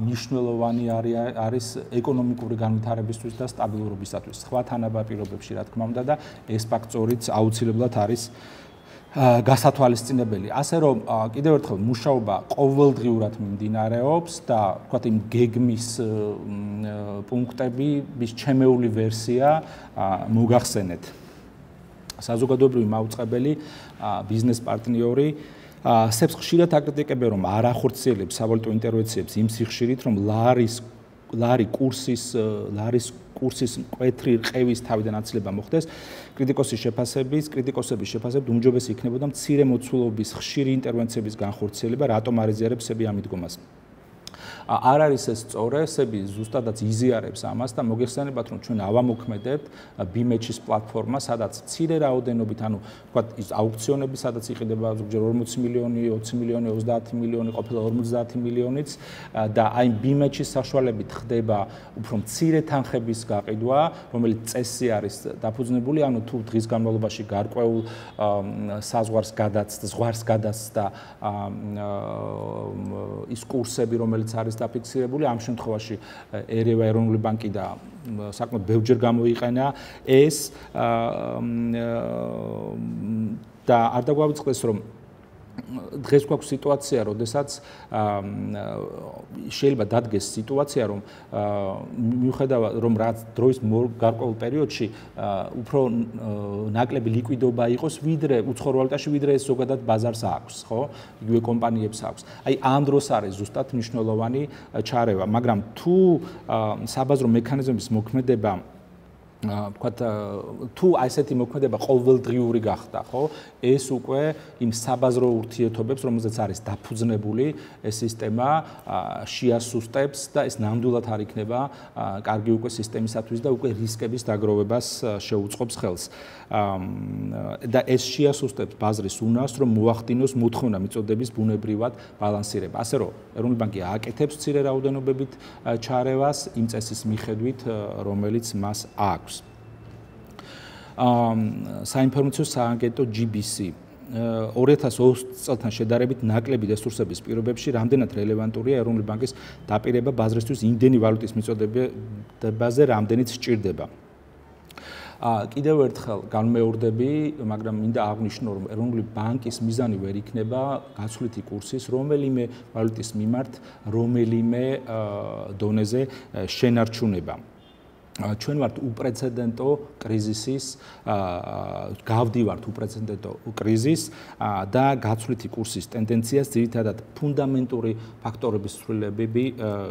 მნიშვნელოვანი არის ეკონომიკური განვითარებისთვის და სტაბილურობისათვის. სხვა თანაბარ პირობებში რა თქმა უნდა და ეს ფაქტორიც აუცილებლად არის გასათვალისწინებელი. Ასე რომ კიდევ ერთხელ მუშაობა ყოველდღიურად მიმდინარეობს და თქვა იმ გეგმის პუნქტები, მის ჩემეული ვერსია მოგახსენეთ. საზოგადოებრივი მაუწყებელი ბიზნეს პარტნიორი სებს ხშირად აკრიტიკებენ რომ არ ახორციელებს სავალუტო ინტერვენციებს იმ სიხშირით რომ ლარის ლარი კურსის ლარის კურსის მკვეთრი რყევის თავიდან აცლება მოხდეს კრიტიკოსის შეფასების კრიტიკოსების შეფასებით უმჯობესი იქნებოდა მცირე მოცულობის ხშირი ინტერვენციების განხორციელება რატომ არიზიარებს სები ამ მიდგომას არ არის ეს სწორი, სები ზუსტადაც იზიარებს ამას და მოგეხსენებათ რომ ჩვენ ავამოქმედებთ B-match-ის პლატფორმა, სადაც მცირე რაოდენობით, ანუ ვთქვათ, აუქციონები, სადაც იყიდება ზოგჯერ ორმოცი მილიონი, ოცი მილიონი, ოცდაათი მილიონი, ყოფილა ორმოცდაათი მილიონიც და აი B-match-ის საშუალებით ხდება უფრო მცირე თანხების გაყიდვა, რომელიც წესი არის დაფუძნებული, ანუ თუ დღის განმავლობაში გარკვეულ საზღვარს გადაცდა, ზღვარს გადაცდა ის კურსები, რომელიც არის დაფიქსირებული ამ შემთხვევაში ერევა ეროვნული ბანკი და საკმაოდ ბევრჯერ გამოიყენა ეს და არ დაგვაუწყდეს რომ დღეს გვაქვს სიტუაცია, როდესაც შეიძლება დადგეს სიტუაცია, რომ მიუხედავად რომ რა დროის გარკვეულ პერიოდში უფრო ნაკლები ლიკვიდობა იყოს, ვიდრე უცხოვალუტაში, ვიდრე ეს ზოგადად ბაზარს აქვს, ხო? იგივე კომპანიებს აქვს. აი ამ დროს არის ზუსტად მნიშვნელოვანი ჩარევა, მაგრამ თუ საბაზრო მექანიზმების მოქმედება ვთქვათ, თუ ასეთი მოქმედება ყოველდღიური გახდა, ხო? ეს უკვე იმ საბაზრო ურთიერთობებს, რომელზეც არის დაფუძნებული ეს სისტემა, შეასუსტებს და ეს ნამდვილად არ იქნება კარგი უკვე სისტემისათვის და უკვე რისკების დაგროვებას შეუწყობს ხელს. და ეს შეასუსტებს ბაზრის უნარს, რომ მოახდინოს მოთხოვნა მიწოდების ბუნებრივად ბალანსირება. ასე რომ, ეროვნული ბანკი აკეთებს მცირე რაოდენობებით ჩარევას იმ წესის მიხედვით, რომელიც მას აქვს. საინფორმაციო სააგენტო G B C ორი ათას ოცი წელთან შედარებით ნაკლები რესურსების პირობებში რამდენად რელევანტურია ეროვნული ბანკის დაპირება ბაზრისთვის იმდენი ვალუტის მიწოდებაზე რამდენიც სჭირდება. კიდევ ერთხელ განმეორდები, მაგრამ მინდა აღვნიშნო, რომ ეროვნული ბანკის მიზანი ვერ იქნება გაცვლითი კურსის რომელიმე ვალუტის მიმართ რომელიმე დონეზე შენარჩუნება. ჩვენ ვართ უპრეცედენტო კრიზისის გავდივართ უპრეცედენტო კრიზის და გაცვლითი კურსის ტენდენციას ძირითადად ფუნდამენტური ფაქტორების ცვლილებები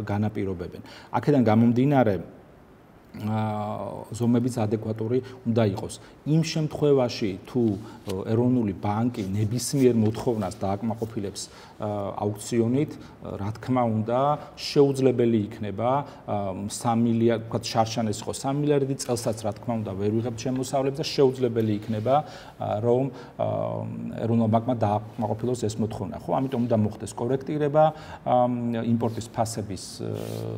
განაპირობებენ. აქედან გამომდინარე ზომებიც ადეკვატური უნდა იყოს. იმ შემთხვევაში თუ ეროვნული ბანკი ნებისმიერ მოთხოვნას დააკმაყოფილებს აუქციონით, რა თქმა უნდა, შეუძლებელი იქნება სამი მილიარდი, თქვა შარშანეს ხო სამი მილიარდი წელსაც რა თქმა უნდა ვერ ვიღებთ შემოსავლებს და შეუძლებელი იქნება რომ ეროვნულ ბანკმა დააკმაყოფილოს ეს მოთხოვნა, ხო? ამიტომ უნდა მოხდეს კორექტირება, იმპორტის ფასების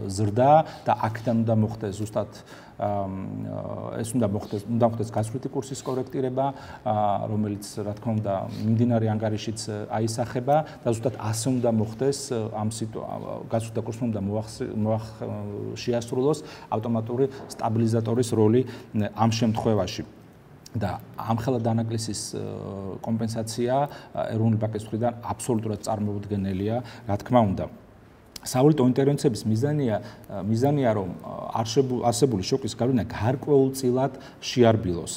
ზრდა და აქედან უნდა მოხდეს ზუსტად ეს უნდა მოხდეს, უნდა მოხდეს გაცვლითი კურსის კორექტირება, რომელიც რა თქმა უნდა მიმდინარე ანგარიშიც აისახება და ზუსტად ასე უნდა მოხდეს ამ გაცვლითი კურსმა უნდა შეასრულოს ავტომატური სტაბილიზატორის როლი ამ შემთხვევაში. და ამ ხელა დანაკლისის კომპენსაცია ეროვნული ბანკის მხრიდან აბსოლუტურად წარმოუდგენელია, რა თქმა უნდა. სავალუტო ინტერვენციების მიზანია მიზანია რომ არსებული შოკის გავლენა გარკვეულწილად შეარბილოს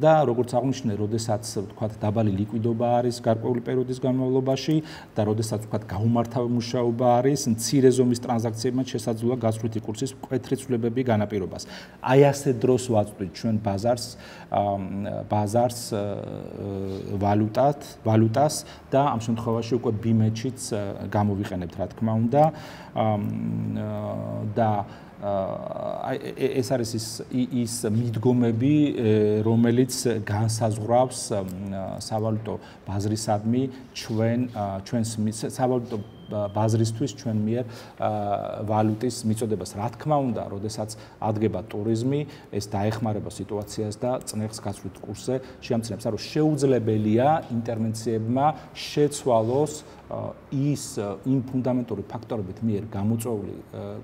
და როგორც აღნიშნე, როდესაც ვთქვათ დაბალი ლიკვიდობა არის გარკვეული პერიოდის განმავლობაში და როდესაც ვთქვათ გაუმართავი მუშაობა არის, მცირე ზომის ტრანზაქციებმა შესაძლოა გაცვლითი კურსის მკვეთრი ცვლილებები განაპირობას. აი ასე დროს ვაწვდით ჩვენ ბაზარს ბაზარს ვალუტას, ვალუტას და ამ შემთხვევაში უკვე B-match-იც გამოვიყენებთ, რა თქმა უნდა. და ეს არის ის მიდგომები, რომელიც განსაზღვრავს სავალუტო ბაზრისადმი ჩვენ ჩვენს სავალუტო ბაზრისთვის ჩვენ მიერ ვალუტის მიწოდებას. რა თქმა უნდა, როდესაც ადგება ტურიზმი, ეს დაეხმარება სიტუაციას და წნეხს გაცვლით კურსზე შეამცნებს, რომ შეუძლებელია ინტერვენციებმა შეცვალოს ის იმ ფუნდამენტური ფაქტორებით მიერ გამოწვეული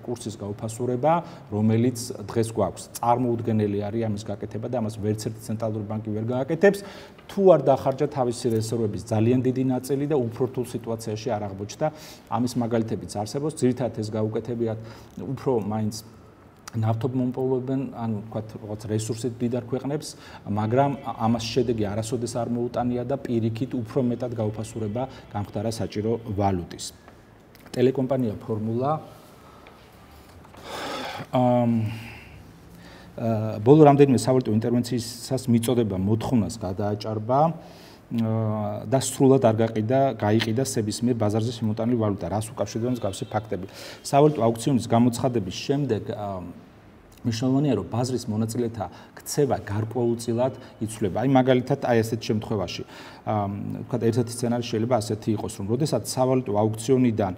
კურსის გაუფასურება, რომელიც დღეს გვაქვს. წარმოუდგენელი არის ამის გაკეთება და ამას ვერც ერთი ცენტრალური ბანკი ვერ გააკეთებს, თუ არ დახარჯა თავისი რესურსების ძალიან დიდი ნაწილი და უფრო რთულ სიტუაციაში არ აღმოჩნდა ამის მაგალითებიც არსებობს, ძირითადად ეს გაუკეთებიათ უფრო მაინც ნავთობმომპოვებენ, ანუ თქვათ რესურსით დიდარ ქვეყნებს, მაგრამ ამას შედეგი არასოდეს არ მოუტანია და პირიქით უფრო მეტად გაუფასურება გამხდარა საჭირო ვალუტის. Ტელეკომპანია ფორმულა ბოლო რამდენიმე სავალუტო ინტერვენციისას მიწოდება მოთხოვნას გადააჭარბა და სრულად არ გაყიდა, გაიყიდა სებისმიერ ბაზარზე შემოტანილი ვალუტა, რას უკავშირდება მსგავსი ფაქტები. სავალუტო აუქციონის გამოცხადების შემდეგ მნიშვნელოვანია, რომ ბაზრის მონაწილეთა ქცევა გარკვეულწილად იცვლება. Აი მაგალითად, აი ასეთ შემთხვევაში, თქვა ერთ-ერთი სცენარი შეიძლება ასეთი იყოს, რომ როდესაც სავალუტო აუქციონიდან,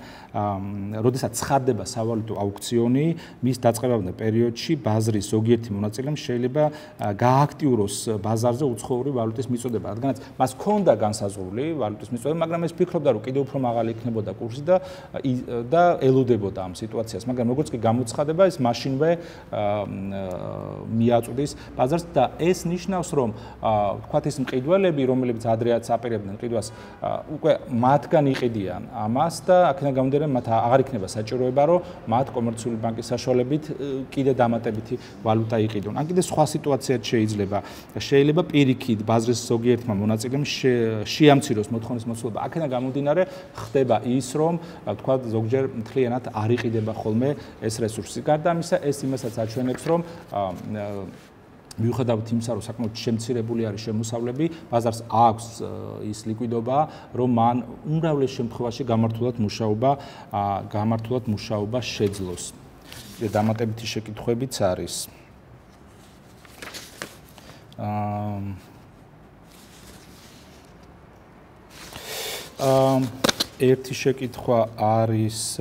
როდესაც ცხადდება სავალუტო აუქციონი, მის დაწყებამდე პერიოდში ბაზრის ზოგიერთი მონაწილემ შეიძლება გაააქტიუროს ბაზარზე უცხოური ვალუტის მიწოდება, რადგანაც მას ჰქონდა განსაზღვრული ვალუტის მიწოდება, მაგრამ ეს ფიქრობდა, რომ კიდევ უფრო მაღალი იქნებოდა კურსი და და ელოდებოდა ამ სიტუაციას, მაგრამ როგორც კი გამოცხადება, ეს მაშინვე მიაწვდის ბაზარს და ეს ნიშნავს, რომ თქვათ ეს მყიდველები, რომლებიც ადრეაც აპირებდნენ მყიდვას, უკვე მათგან იყიდიან ამას და აქედან გამომდინარე მათ აღარ იქნება საჭიროება, რომ მათ კომერციული ბანკის საშუალებით კიდე დამატებითი ვალუტა იყიდონ. ან კიდე სხვა სიტუაციაც შეიძლება. შეიძლება პირიქით ბაზრის ზოგიერთმა მონაწილემ შეამციროს მოთხოვნის მოცულობა. აქედან გამომდინარე ხდება ის, რომ თქვათ ზოგჯერ მთლიანად არ იყიდება ხოლმე ეს რესურსი. გარდა ამისა, ეს იმასაც აჩვენებს, რომ მიუხედავად იმისა, რომ საკმაოდ შემცირებული არის შემოსავლები, ბაზარს აქვს ის ლიკვიდობა, რომ მან უმრავლეს შემთხვევაში გამართულად მუშაობა, გამართულად მუშაობა შეძლოს. დამატებითი შეკითხვებიც არის. ერთი შეკითხვა არის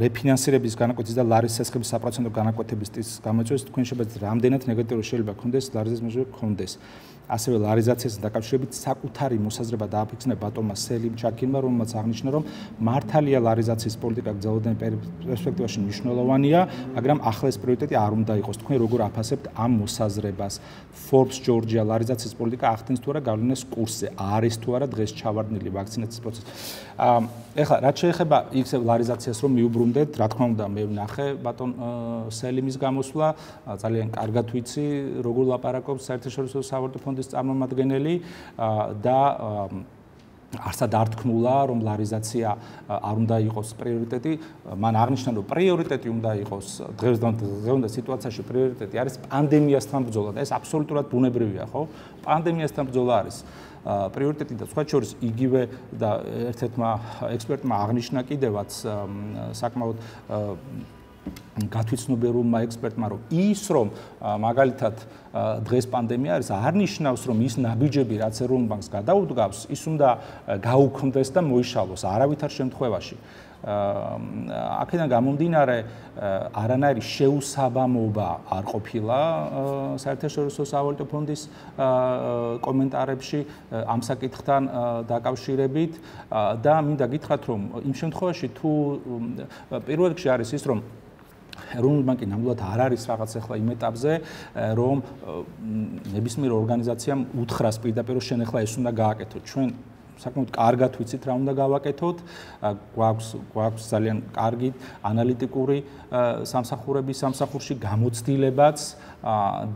რეფინანსირების განაკვეთის და ლარის შესახებ საპროცენტო განაკვეთების ტის გამოიწვევს თქვენ შეიძლება რამდენად ნეგატიური შეიძლება გქონდეს ლარიზის მიხედვით გქონდეს. ასევე ლარიზაციასთან დაკავშირებით საკუთარი მოსაზრება დააფიქსნა ბატონმა სელიმ ჩაკინმა, რომელმაც აღნიშნა, რომ მართალია ლარიზაციის პოლიტიკა გრძელვადიან პერსპექტივაში მნიშვნელოვანია, მაგრამ ახლეს პრიორიტეტი არ უნდა იყოს. თქვენ როგორ აფასებთ ამ მოსაზრებას? Forbes Georgia ლარიზაციის პოლიტიკა ახდენს თუ არა გავლენას კურსზე? არის თუ არა დღეს ჩავარდნილი ვაქცინაციის პროცესი? ეხლა რაც შეეხება იქ ლარიზაციას რომ მიუბრუნდეთ, რა თქმა უნდა, მე ვნახე ბატონ სელიმის გამოსვლა, ძალიან კარგად ვიცი, როგორ ლაპარაკობს საერთაშორისო სავალუტო ფონდის წარმომადგენელი და არსად არ თქმულა, რომ ლარიზაცია არ უნდა იყოს პრიორიტეტი, მან აღნიშნა, რომ პრიორიტეტი უნდა იყოს დღევანდელ სიტუაციაში პრიორიტეტი არის პანდემიასთან ბრძოლა და ეს აბსოლუტურად ბუნებრივია, ხო? პანდემიასთან ბრძოლა არის პრიორიტეტი და სხვა შორის იგივე და ერთ-ერთმა ექსპერტმა აღნიშნა კიდევაც საკმაოდ გათვიცნობია რომმა ექსპერტმა, რომ ის რომ მაგალითად დღეს პანდემია არის, არ ნიშნავს, რომ ის ნაბიჯები, რაც ეროვნულ ბანკს გადაუდგავს, ის უნდა გაუქმდეს და მოიშალოს არავითარ შემთხვევაში. აქედან გამომდინარე არანაირი შეუსაბამობა არ ყოფილა საერთაშორისო სავალუტო ფონდის კომენტარებში ამ საკითხთან დაკავშირებით და მინდა გითხრათ, რომ იმ შემთხვევაში თუ პირველ რიგში არის ის, რომ ეროვნული ბანკი ნამდვილად არ არის რაღაც ახლა იმ ეტაპზე, რომ ნებისმიერ ორგანიზაციამ უთხრას პირდაპირ, შენ ახლა ეს უნდა გააკეთო. ჩვენ საკმაოდ კარგად ვიცით რა უნდა გავაკეთოთ, გვაქვს გვაქვს ძალიან კარგი ანალიტიკური სამსახურები სამსახურში გამოცდილებაც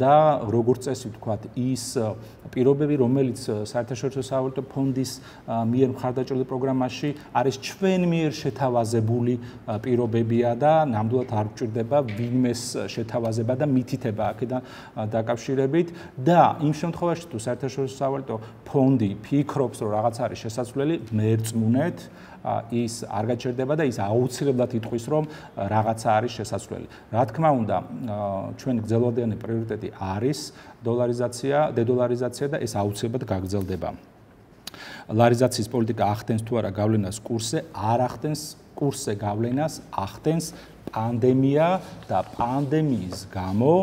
და როგორც წესი ვთქვათ, ის პირობები, რომელიც საერთაშორისო სავალუტო ფონდის მიერ მხარდაჭერილ პროგრამაში არის ჩვენ მიერ შეთავაზებული პირობებია და ნამდვილად არ გვჭირდება ვინმეს შეთავაზება და მითითება აქედან დაკავშირებით და იმ შემთხვევაში თუ საერთაშორისო სავალუტო ფონდი ფიქრობს, რომ რაღაც არის შესაძლებელი, მერწმუნეთ ის არ გაჩერდება და ის აუცილებლად იტყვის, რომ რაღაცა არის შესაძლებელი. რა თქმა უნდა, ჩვენი გრძელვადიანი პრიორიტეტი არის დოლარიზაცია, დედოლარიზაცია და ეს აუცილებლად გაგრძელდება. ლარიზაციის პოლიტიკა ახდენს თუ არა გავლენას კურსზე? არ ახდენს კურსზე გავლენას, ახდენს პანდემია და პანდემიის გამო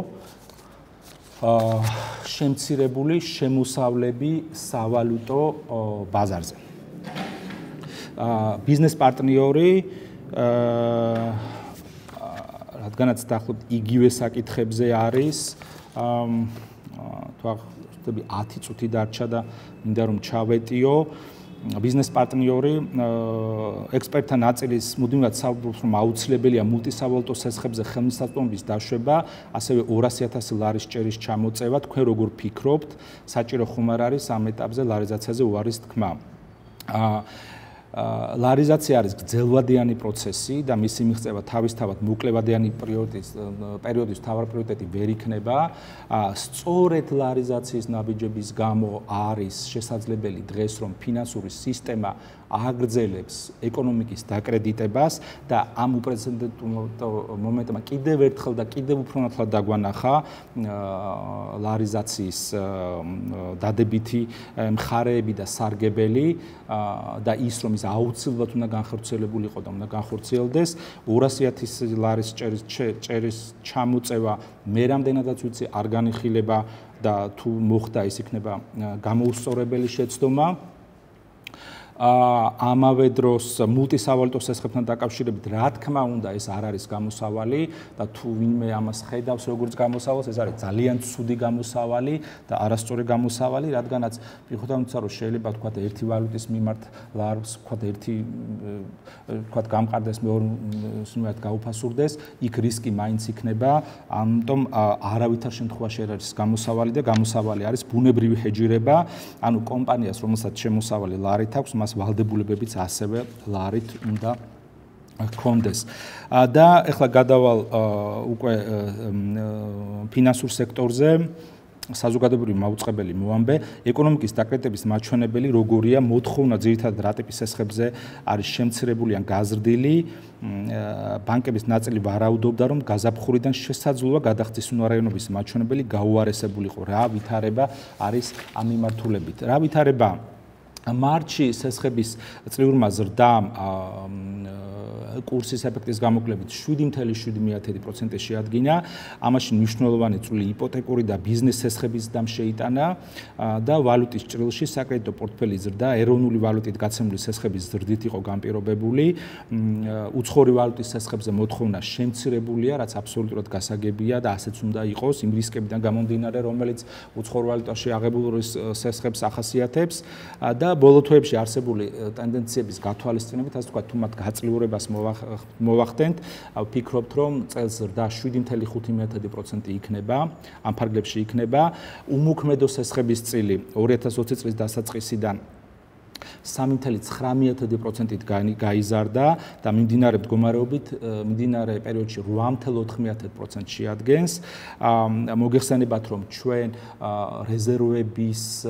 შემცირებული შემოსავლები სავალუტო ბაზარზე. Ბიზნეს პარტნიორი, რადგანაც დაახლოებით იგივე საკითხებზე არის, თუ აღწევი ათი წუთი დარჩა და მინდა რომ ჩავეტიო, business partneri expertთა ნაწილის მუდმივად საუბრობს რომ აუცილებელია მულტისავალუტო სესხებზე ხელმისაწვდომის დაშვება, ასევე ორასი ათასი ლარის ჭერის ჩამოწევა, თქვენ როგორ ფიქრობთ, საჭირო ხომ არ არის ამ ეტაპზე ლარიზაციაზე უარის თქმა. ლარიზაცია არის გრძელვადიანი პროცესი და მისი მიღწევა თავისთავად მოკლევადიანი პერიოდის პერიოდის მთავარ პრიორიტეტი ვერ იქნება. Სწორედ ლარიზაციის ნაბიჯების გამო არის შესაძლებელი დღეს რომ ფინანსური სისტემა აგრძელებს ეკონომიკის დაკრედიტებას და ამ უპრეცედენტო მომენტმა კიდევ ერთხელ და კიდევ უფრო ნათლად დაგვანახა ლარიზაციის დადებითი მხარეები და სარგებელი და ის რომ ის აუცილებლად უნდა განხორციელებულიყო და უნდა განხორციელდეს ორასი ათასი ლარის ჭერის ჩამოწევა მე რამდენადაც ვიცი არ განიხილება და თუ მოხდა ის იქნება გამოუსწორებელი შეცდომა ამავე დროს მულტისავალუტო სესხებთან დაკავშირებით რა თქმა უნდა ეს არ არის გამოსავალი და თუ ვინმე ამას ხედავს როგორც გამოსავალს ეს არის ძალიან ცუდი გამოსავალი და არასწორი გამოსავალი რადგანაც ვფიქრობთ რომ შეიძლება თქვა ერთი ვალუტის მიმართ ლარს თქვა ერთი თქვა გამყარდეს მეორე გაუფასურდეს იქ რისკი მაინც იქნება ამიტომ არავითარ შემთხვევაში არ არის გამოსავალი და გამოსავალი არის ბუნებრივი ჰეჯირება ანუ კომპანიას რომელსაც შემოსავალი ლარით აქვს ვალდებულებებიც ასევე ლარით უნდა გქონდეს. და ეხლა გადავალ უკვე ფინანსურ სექტორზე საზოგადოებრივი მაუწყებელი მოამბე ეკონომიკის დაკრეტების მაჩვენებელი როგორია მოთხოვნა ძირითადად რა ტიპის სესხებზე არის შემცირებული ან გაზრდილი ბანკების ნაწილი ვარაუდობდა რომ გაზაფხურიდან შესაძლოა გადახდის უნარიანობის მაჩვენებელი გაუარესებულიყო რა ვითარება არის ამ მიმართულებით რა ვითარება მარტში სესხების წლიური ზრდამ კურსის ეფექტის გამოკლებით შვიდი virgule შვიდი პროცენტი შეადგინა. ამაში მნიშვნელოვანი წვლილი იპოტეკური და ბიზნეს სესხების დამ შეიტანა და ვალუტის ჭრილში საკრედიტო პორტფელის ზრდა ეროვნული ვალუტით გაცემული სესხების ზრდით იყო განპირობებული. უცხოური ვალუტის სესხებზე მოთხოვნა შემცირებულია, რაც აბსოლუტურად გასაგებია და ასეც უნდა იყოს იმ რისკებიდან გამომდინარე, რომელიც უცხოურ ვალუტაში აღებულ სესხებს ახასიათებს და ბოლო თვეებში არსებული ტენდენციების გათვალისწინებით, ასე თქვა, თუ მათ გაწლურებას მოვახდენთ, ვფიქრობთ, რომ წელს ზრდა შვიდი virgule ხუთი პროცენტი იქნება, ამ ფარგლებში იქნება. უმოქმედო სესხების წილი ორი ათას ოცი წლის დასაწყისიდან სამი virgule ცხრამეტი პროცენტით გაიზარდა და მიმდინარე მდგომარეობით მიმდინარე პერიოდში ორი virgule ოთხმეათი პროცენტს შეადგენს. მოგეხსენებათ, რომ ჩვენ რეზერვების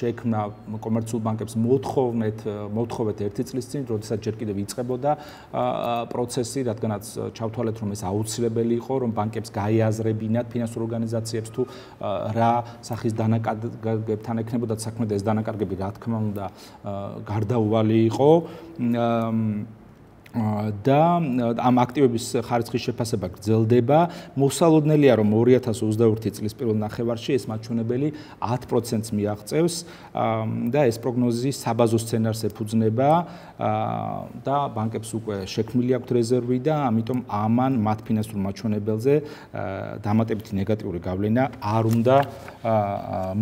შექმნა კომერციულ ბანკებს მოთხოვეთ მოთხოვეთ ერთი წლის წინ, როდესაც ჯერ კიდევ იწყებოდა პროცესი, რადგანაც ჩავთვალეთ, რომ ეს აუცილებელი იყო, რომ ბანკებს გაიაზრებინათ ფინანსურ ორგანიზაციებს თუ რა სახის დანაკარგებთან ექნებოდათ საქმე და ეს დანაკარგები რა თქმა უნდა გარდაუვალი იყო და ამ აქტივების ხარისხის შეფასება გრძელდება. მოსალოდნელია, რომ ორი ათას ოცდაორი წლის პირველ ნახევარში ეს მაჩვენებელი ათი პროცენტს მიაღწევს და ეს პროგნოზი საბაზო სცენარს ეფუძნება და ბანკებს უკვე შექმნილი აქვთ რეზერვი და ამიტომ ამან მათ ფინანსურ მაჩვენებელზე დამატებითი ნეგატიური გავლენა არ უნდა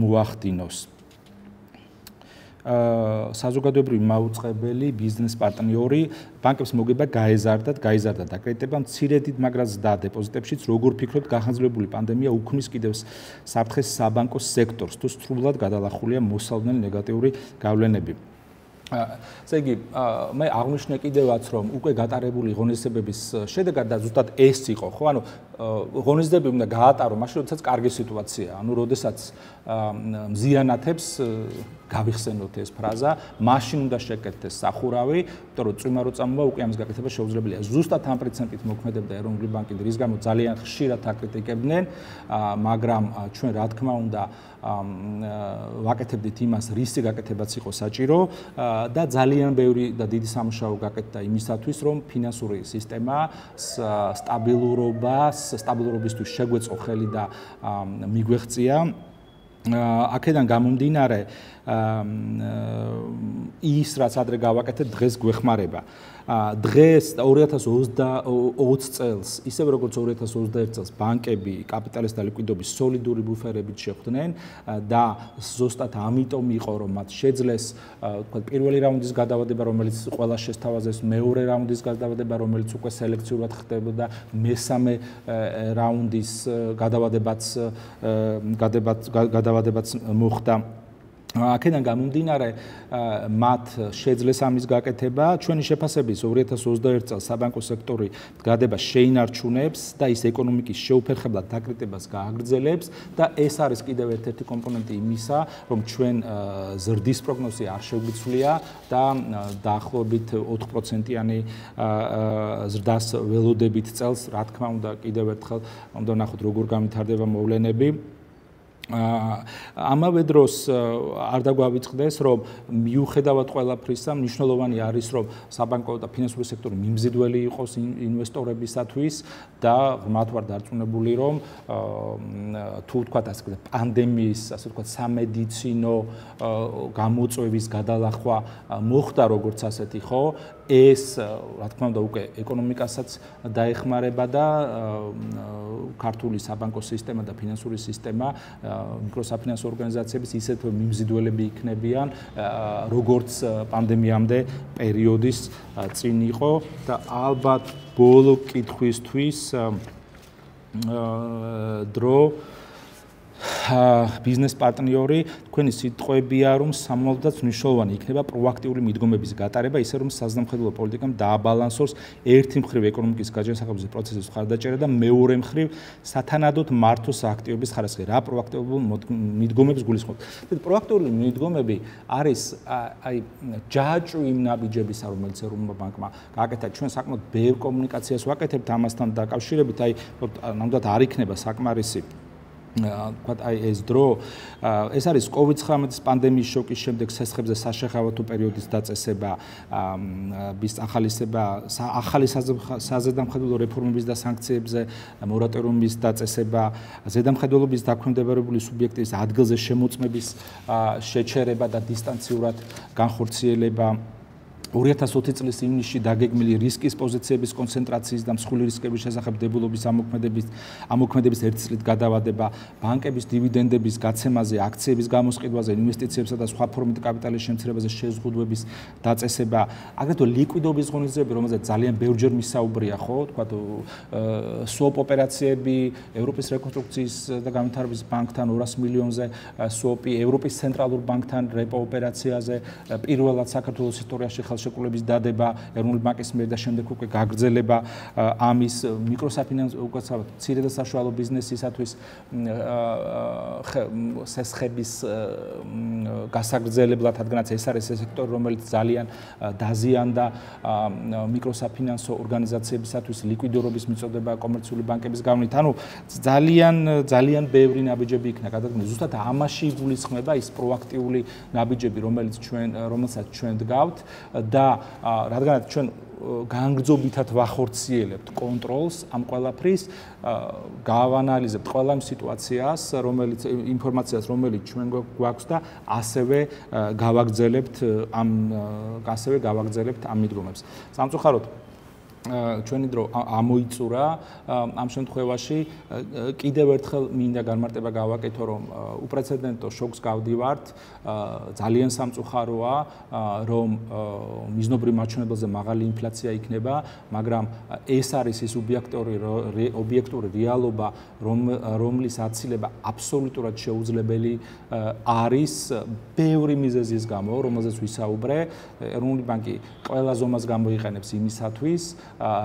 მოახდინოს. საზოგადოებრივი მაუწყებელი ბიზნეს პარტნიორი ბანკებს მოგება გაეზარდათ, გაიზარდა დაკრედიტება მცირედით, მაგრამ ზრდა დეპოზიტებშიც, როგორ ფიქრობთ, განხორციელებული პანდემია უქმნის კიდევ საფრთხეს საბანკო სექტორს, თუ სრულად გადალახულია მოსალოდნელი ნეგატიური გავლენები. ესე იგი, მე აღნიშნე კიდევაც, რომ უკვე გატარებული ღონისძიებების შედეგად და ზუსტად ეს იყო, ხო? ანუ ღონისძიებები უნდა გაატარო, მაშინ როდესაც კარგი სიტუაციაა, ანუ როდესაც მზიანათებს გავიხსენოთ ეს ფრაზა, მაშინ უნდა შეკეთდეს სახურავი, იმიტომ რომ წვიმარო წამობა უკვე ამის გაკეთება შეუძლებელია. ზუსტად ამ პრინციპით მოქმედებდა ეროვნული ბანკი, რის გამოც ძალიან ხშირად აკრიტიკებდნენ, მაგრამ ჩვენ რა თქმა უნდა ვაკეთებდით იმას, რისი გაკეთებაც იყო საჭირო და ძალიან ბევრი და დიდი სამუშაო გაკეთდა იმისათვის, რომ ფინანსური სისტემა სტაბილურობას, სტაბილურობისთვის შეგვეწყო ხელი და მიგვეღწია. აქედან გამომდინარე ის რაც ადრე გავაკეთეთ დღეს გვეხმარება. Დღეს ორი ათას ოცდაოთხ წელს, ისევ როგორც ორი ათას ოცდაერთ წელს ბანკები კაპიტალის დალიკვიდობის სოლიდური ბუფერებით შეხვდნენ და ზუსტად ამიტომ იყო რომ მათ შეძლეს პირველი რაუნდის გადავადება, რომელიც ყველა შესთავაზეს, მეორე რაუნდის გადავადება, რომელიც უკვე სელექციურად ხდებოდა, მესამე რაუნდის გადავადებაც გადავადებაც მოხდა. Აქედან გამომდინარე მათ შეძლეს ამის გაკეთება ჩვენი შეფასების ორი ათას ოცდაერთ წელს საბანკო სექტორი გადება შეინარჩუნებს და ის ეკონომიკის შეუფერხებლად დაკრიტებას გააგრძელებს და ეს არის კიდევ ერთ-ერთი კომპონენტი იმისა რომ ჩვენ ზრდის პროგნოზი არ შეგვიძლია და დაახლოებით ოთხ პროცენტიანი ზრდას ველოდებით წელს რა თქმა უნდა კიდევ ერთხელ უნდა ნახოთ როგორ გამითარდება მოვლენები ამავე დროს არ დაგვავიწყდეს რომ მიუხედავად ყველაფრისა მნიშვნელოვანი არის რომ საბანკო და ფინანსური სექტორი მიმზიდველი იყოს ინვესტორებისათვის და ღრმად ვარ დარწმუნებული რომ თუ თქვათ ასე ვთქვათ პანდემიის ასე ვთქვათ სამედიცინო გამოწვევის გადალახვა მოხდა როგორც ასეთი ხო ეს რა თქმა უნდა უკვე ეკონომიკასაც დაეხმარება და ქართული საბანკო სისტემა და ფინანსური სისტემა მიკროსაფინანსო ორგანიზაციების ისეთვე მიმზიდველები იქნებიან როგორც პანდემიამდე პერიოდის წინ იყო და ალბათ ბოლო კითხვისთვის დრო ბიზნეს პარტნიორი თქვენი სიტყვებია რომ სამომავლოდ მნიშვნელოვანი იქნება პროაქტიული მიდგომების გატარება ისე რომ საზამთრებო პოლიტიკამ დააბალანსოს ერთი მხრივ ეკონომიკის გაჯანსაღების პროცესის ხარდაჭერა და მეორე მხრივ სათანადოდ მართოს აქტივების ხარისხი რა პროაქტიულ მიდგომებს გულისხმობთ და პროაქტიული მიდგომები არის აი ჯაჭვი იმ ნაბიჯებისა რომელიც ეროვნულმა ბანკმა გააკეთა ჩვენ საკმაოდ ბევრ კომუნიკაციას ვაკეთებთ ამასთან დაკავშირებით აი ნამდვილად არ იქნება საკმარისი თქვათ აი ეს დრო ეს არის კოვიდ-ცხრამეტის პანდემიის შოკის შემდეგ სესხებზე საშეხავათო პერიოდის დაწესება ბის ახალისება ახალი საზედამხედველო რეფორმების და სანქციებზე მორატორიუმის დაწესება ზედამხედველობის დაქვემდებარებული სუბიექტების ადგილზე შემოწმების შეჩერება და დისტანციურად განხორციელება ორი ათას ოცი წლის ივნისში დაგეგმილი რისკის პოზიციების კონცენტრაციის და მსხვილი რისკების შესახებ დებულობის ამოქმედების ამოქმედების ერთ წლით გადავადება, ბანკების დივიდენდების გაცემაზე, აქციების გამოსყიდვაზე, ინვესტიციებსა და სხვა ფორმით კაპიტალის შემცირებაზე შეზღუდვების დაწესება, აგრეთვე ლიკვიდობის ღონისძიებები, რომელზეც ძალიან ბევრჯერ მისაუბრია, ხო, თქვათ სუაპ ოპერაციები, ევროპის რეკონსტრუქციის და განვითარების ბანკთან ორას მილიონზე, სუაპი ევროპის ცენტრალურ ბანკთან რეპო ოპერაციაზე, პირველად საქართველოს ისტორიაში ხელშეკრულების დადება ეროვნული ბანკის მიერ და შემდეგ უკვე გაგრძელება ამის მიკროსაფინანსო უკვე მცირე და საშუალო ბიზნესისათვის სესხების გასაგრძელებლად რადგანაც ეს არის ეს სექტორი რომელიც ძალიან დაზიანდა მიკროსაფინანსო ორგანიზაციებისათვის ლიკვიდურობის მიწოდება კომერციული ბანკების გავლენით ანუ ძალიან ძალიან ბევრი ნაბიჯები იქნა გადადგმული ზუსტად ამაში იგულისხმება ის პროაქტიული ნაბიჯები რომელიც ჩვენ რომელსაც ჩვენ დგავთ და რადგანაც ჩვენ განგრძობითად ვახორციელებთ კონტროლს ამ ყველაფრის გავანალიზებთ ყველა იმ სიტუაციას რომელიც ინფორმაციას რომელიც ჩვენ გვაქვს და ასევე გავაგრძელებთ ამ ასევე გავაგრძელებთ ამ მიდგომებს სამწუხაროდ ჩვენი დრო ამოიწურა ამ შემთხვევაში კიდევ ერთხელ მინდა განმარტება გავაკეთო რომ უპრეცედენტო შოკს გავდივართ ძალიან სამწუხაროა რომ მიზნობრივ მაჩვენებელზე მაღალი ინფლაცია იქნება მაგრამ ეს არის ის ობიექტური ობიექტური რეალობა რომლის აცილება აბსოლუტურად შეუძლებელი არის ბევრი მიზეზის გამო რომელზეც ვისაუბრე ეროვნული ბანკი ყველა ზომას გამოიყენებს იმისათვის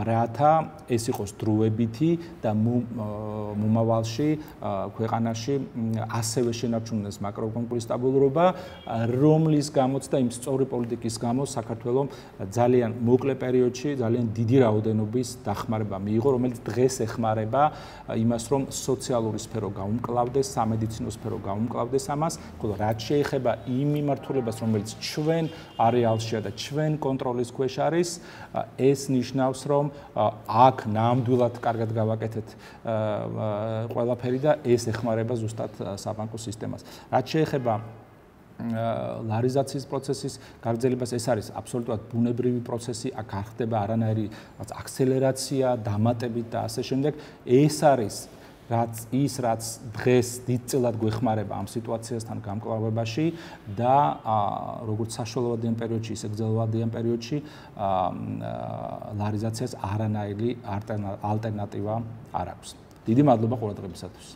რათა ეს იყოს დროებითი და მომავალში ქვეყანაში ასევე შენარჩუნდეს მაკროეკონომიკური სტაბილურობა, რომლის გამოც და იმ სწორი პოლიტიკის გამო საქართველომ ძალიან მოკლე პერიოდში ძალიან დიდი რაოდენობის დახმარება მიიღო, რომელიც დღეს ეხმარება იმას, რომ სოციალური სფერო გაუმკლავდეს, სამედიცინო სფერო გაუმკლავდეს ამას, ხოლო რაც შეეხება იმ მიმართულებას, რომელიც ჩვენ არეალშია და ჩვენ კონტროლის ქვეშ არის, ეს ნიშნავს რომ აქ ნამდვილად კარგად გავაკეთეთ ყველაფერი და ეს ეხმარება ზუსტად საბანკო სისტემას. რაც შეეხება ლარიზაციის პროცესის გარძელებას ეს არის აბსოლუტურად ბუნებრივი პროცესი, აქ არ ხდება არანაირი აქსელერაცია, დამატებით და ასე შემდეგ. ეს არის რაც ის რაც დღეს დიდწილად გვეხმარება ამ სიტუაციასთან გამკლავებაში და როგორც საშუალოვადიან პერიოდში ისე გრძელვადიან პერიოდში ლარიზაციას არანაირი ალტერნატივა არ აქვს. დიდი მადლობა ყურადღებისათვის.